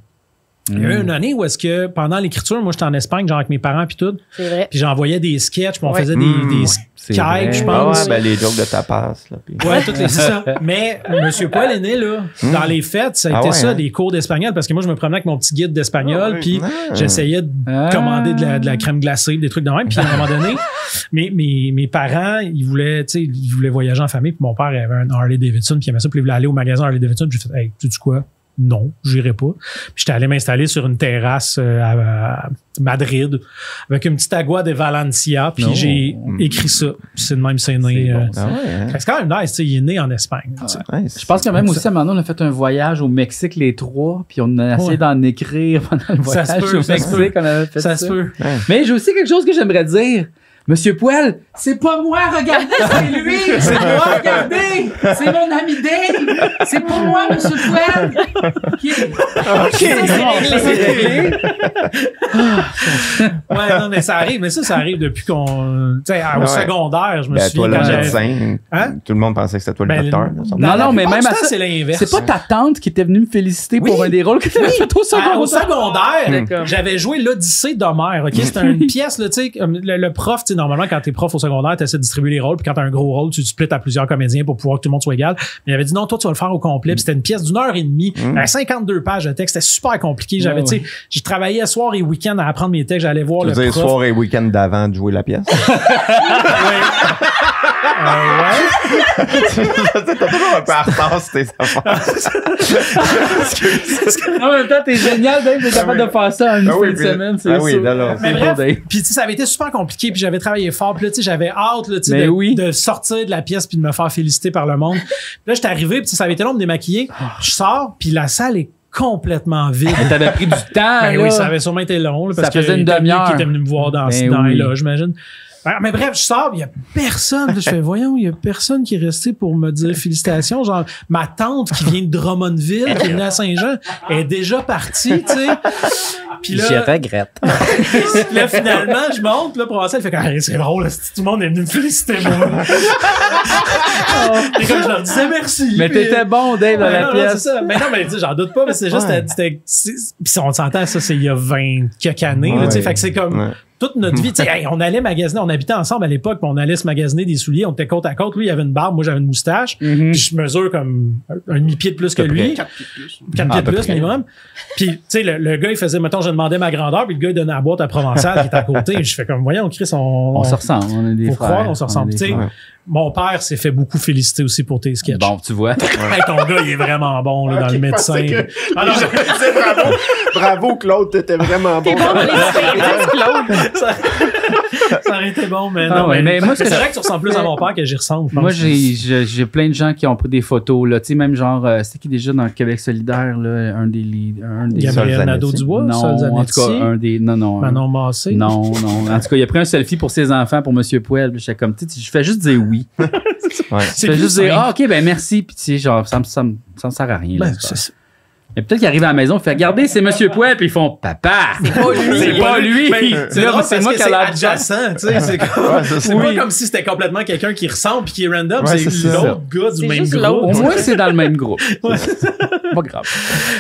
Il y a eu une année où est-ce que pendant l'écriture, moi j'étais en Espagne, genre avec mes parents puis tout. C'est vrai. Puis j'envoyais des sketchs, puis on faisait des Skype, je pense. Ben, les jokes de tapas, là. Puis... Ouais, toutes les ça. Mais Monsieur Puel est né, là. Dans les fêtes, ça a été ça, des cours d'espagnol, parce que moi je me promenais avec mon petit guide d'espagnol, puis j'essayais de commander de la crème glacée, des trucs de même. Puis à un moment donné, mes parents, ils voulaient voyager en famille, puis mon père avait un Harley Davidson, puis il aimait ça, puis il voulait aller au magasin Harley Davidson, puis j'ai fait « Hey, tu sais quoi? » Non, j'irai pas. Puis j'étais allé m'installer sur une terrasse à Madrid avec une petite agua de Valencia. Puis j'ai écrit ça. C'est de même, c'est né. C'est quand même nice. Il est né en Espagne. Je pense que même aussi, à un moment donné, on a fait un voyage au Mexique, les trois. Puis on a essayé d'en écrire pendant le voyage au Mexique. On avait fait ça. Mais j'ai aussi quelque chose que j'aimerais dire. Monsieur Puel, c'est pas moi, regardez, c'est lui! C'est moi, regardez! C'est mon ami Dave! C'est pas moi, Monsieur Puel! Ouais, non, mais ça arrive, depuis qu'on... Tu sais, au secondaire, je me souviens... Toi, le médecin, tout le monde pensait que c'était toi le docteur. Non, non, mais même à ça, c'est l'inverse. C'est pas ta tante qui était venue me féliciter pour un des rôles que t'avais fait au secondaire. Au secondaire, j'avais joué l'Odyssée d'Homère, OK? C'était une pièce, tu sais, le prof, tu sais, normalement, quand t'es prof au secondaire, t'essaies de distribuer les rôles, puis quand t'as un gros rôle, tu splits à plusieurs comédiens pour pouvoir que tout le monde soit égal. Mais il avait dit non, toi, tu vas le faire au complet. Puis c'était une pièce d'1h30, 52 pages de texte. C'était super compliqué. J'avais, tu sais, j'ai travaillé à soir et week-end à apprendre mes textes. J'allais voir le prof. Tu veux dire soir et week-end d'avant de jouer la pièce? Ouais. T'as toujours un peu à retard sur tes affaires. En même temps, t'es génial, Dave, t'es capable de faire ça en une fin de semaine. Ah oui, d'accord. Puis tu sais, ça avait été super compliqué, puis j'avais travaillé fort, puis là, tu sais, j'avais hâte là, de sortir de la pièce puis de me faire féliciter par le monde. Puis là, j'étais arrivé, puis ça avait été long de me démaquiller. Je sors, puis la salle est complètement vide. T'avais pris du temps. Ben oui, ça avait sûrement été long, parce que ça faisait une demi-heure qu'il était venu me voir dans les loges, j'imagine. Mais bref, je sors, il y a personne. Je fais, voyons, il y a personne qui est resté pour me dire félicitations. Genre, ma tante qui vient de Drummondville, qui est venue à Saint-Jean, est déjà partie, tu sais. Puis là, je regrette. Là, finalement, je monte, là, Provençal, il fait comme, hey, c'est drôle, tout le monde est venu me féliciter, moi. Et comme je leur disais merci. Mais t'étais bon, Dave, dans la pièce. C'est ça. Mais non, mais tu sais, j'en doute pas, mais c'est juste, puis on s'entend, ça, c'est il y a 20 quelques années, tu sais. Fait que c'est comme toute notre vie, hey, on allait magasiner, on habitait ensemble à l'époque, on allait se magasiner des souliers, on était côte à côte, lui il avait une barbe, moi j'avais une moustache, puis je mesure comme un demi-pied de plus que lui, 4 pieds de plus minimum, puis tu sais le gars il faisait, mettons je demandais ma grandeur, puis le gars il donnait la boîte à Provençal qui était à côté, et je fais comme voyons Chris, on se ressemble, on est des frères, croire, on se ressemble. Mon père s'est fait beaucoup féliciter aussi pour tes sketchs. Bon, tu vois. Hey, ton gars, il est vraiment bon là, dans le médecin. Alors, je disais, bravo, bravo Claude, t'étais vraiment bon. Ça aurait été bon, mais non. Mais moi, c'est vrai que tu ressembles plus à mon père que j'y ressemble. Moi, j'ai plein de gens qui ont pris des photos là. Tu sais, même genre, c'était qui déjà dans le Québec solidaire là, un des Gabriel Nadeau-Dubois, non, en tout cas, un des, non, Manon Massé. Non. En tout cas, il a pris un selfie pour ses enfants, pour Monsieur Puel. J'étais comme, tu sais, je fais juste dire oui. Je vais juste dire, ah, ok, ben merci. Puis, tu sais, genre, ça me sert à rien. Ben, mais peut-être qu'il arrive à la maison, il fait, regardez, c'est Monsieur Puel, puis ils font, papa! C'est pas lui! C'est pas lui! C'est moi qui a l'air adjacent, tu sais. C'est pas comme si c'était complètement quelqu'un qui ressemble puis qui est random, ouais, c'est l'autre gars du même groupe. Au moins, c'est dans le même groupe. Pas grave.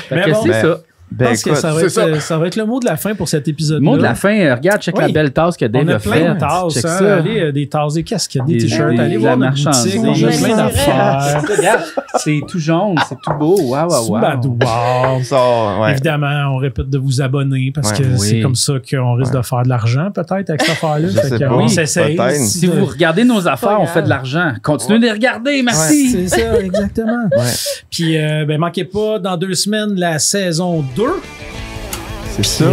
Mais bon, c'est ça. Ben, je pense que ça va être le mot de la fin pour cet épisode-là. Le mot de la fin, regarde, check la belle tasse que Dave a fait. On a plein de tasses, allez, des tasses, des casques, des t-shirts, allez voir notre boutique, on a plein d'affaires. Regarde, c'est tout jaune, c'est tout beau, waouh. Évidemment, on répète de vous abonner parce que c'est comme ça qu'on risque de faire de l'argent peut-être avec cette affaire-là. On s'essaye. Si vous regardez nos affaires, on fait de l'argent. Continuez de les regarder, merci. C'est ça, exactement. Puis, ben, manquez pas, dans 2 semaines, la saison 2. C'est ça.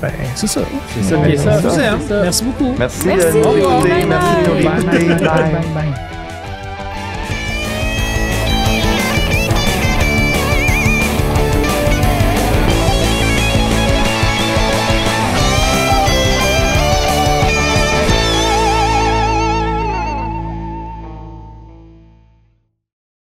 Ben, c'est ça. C'est ça. Merci beaucoup. Merci de nous écouter. Merci de nous écouter.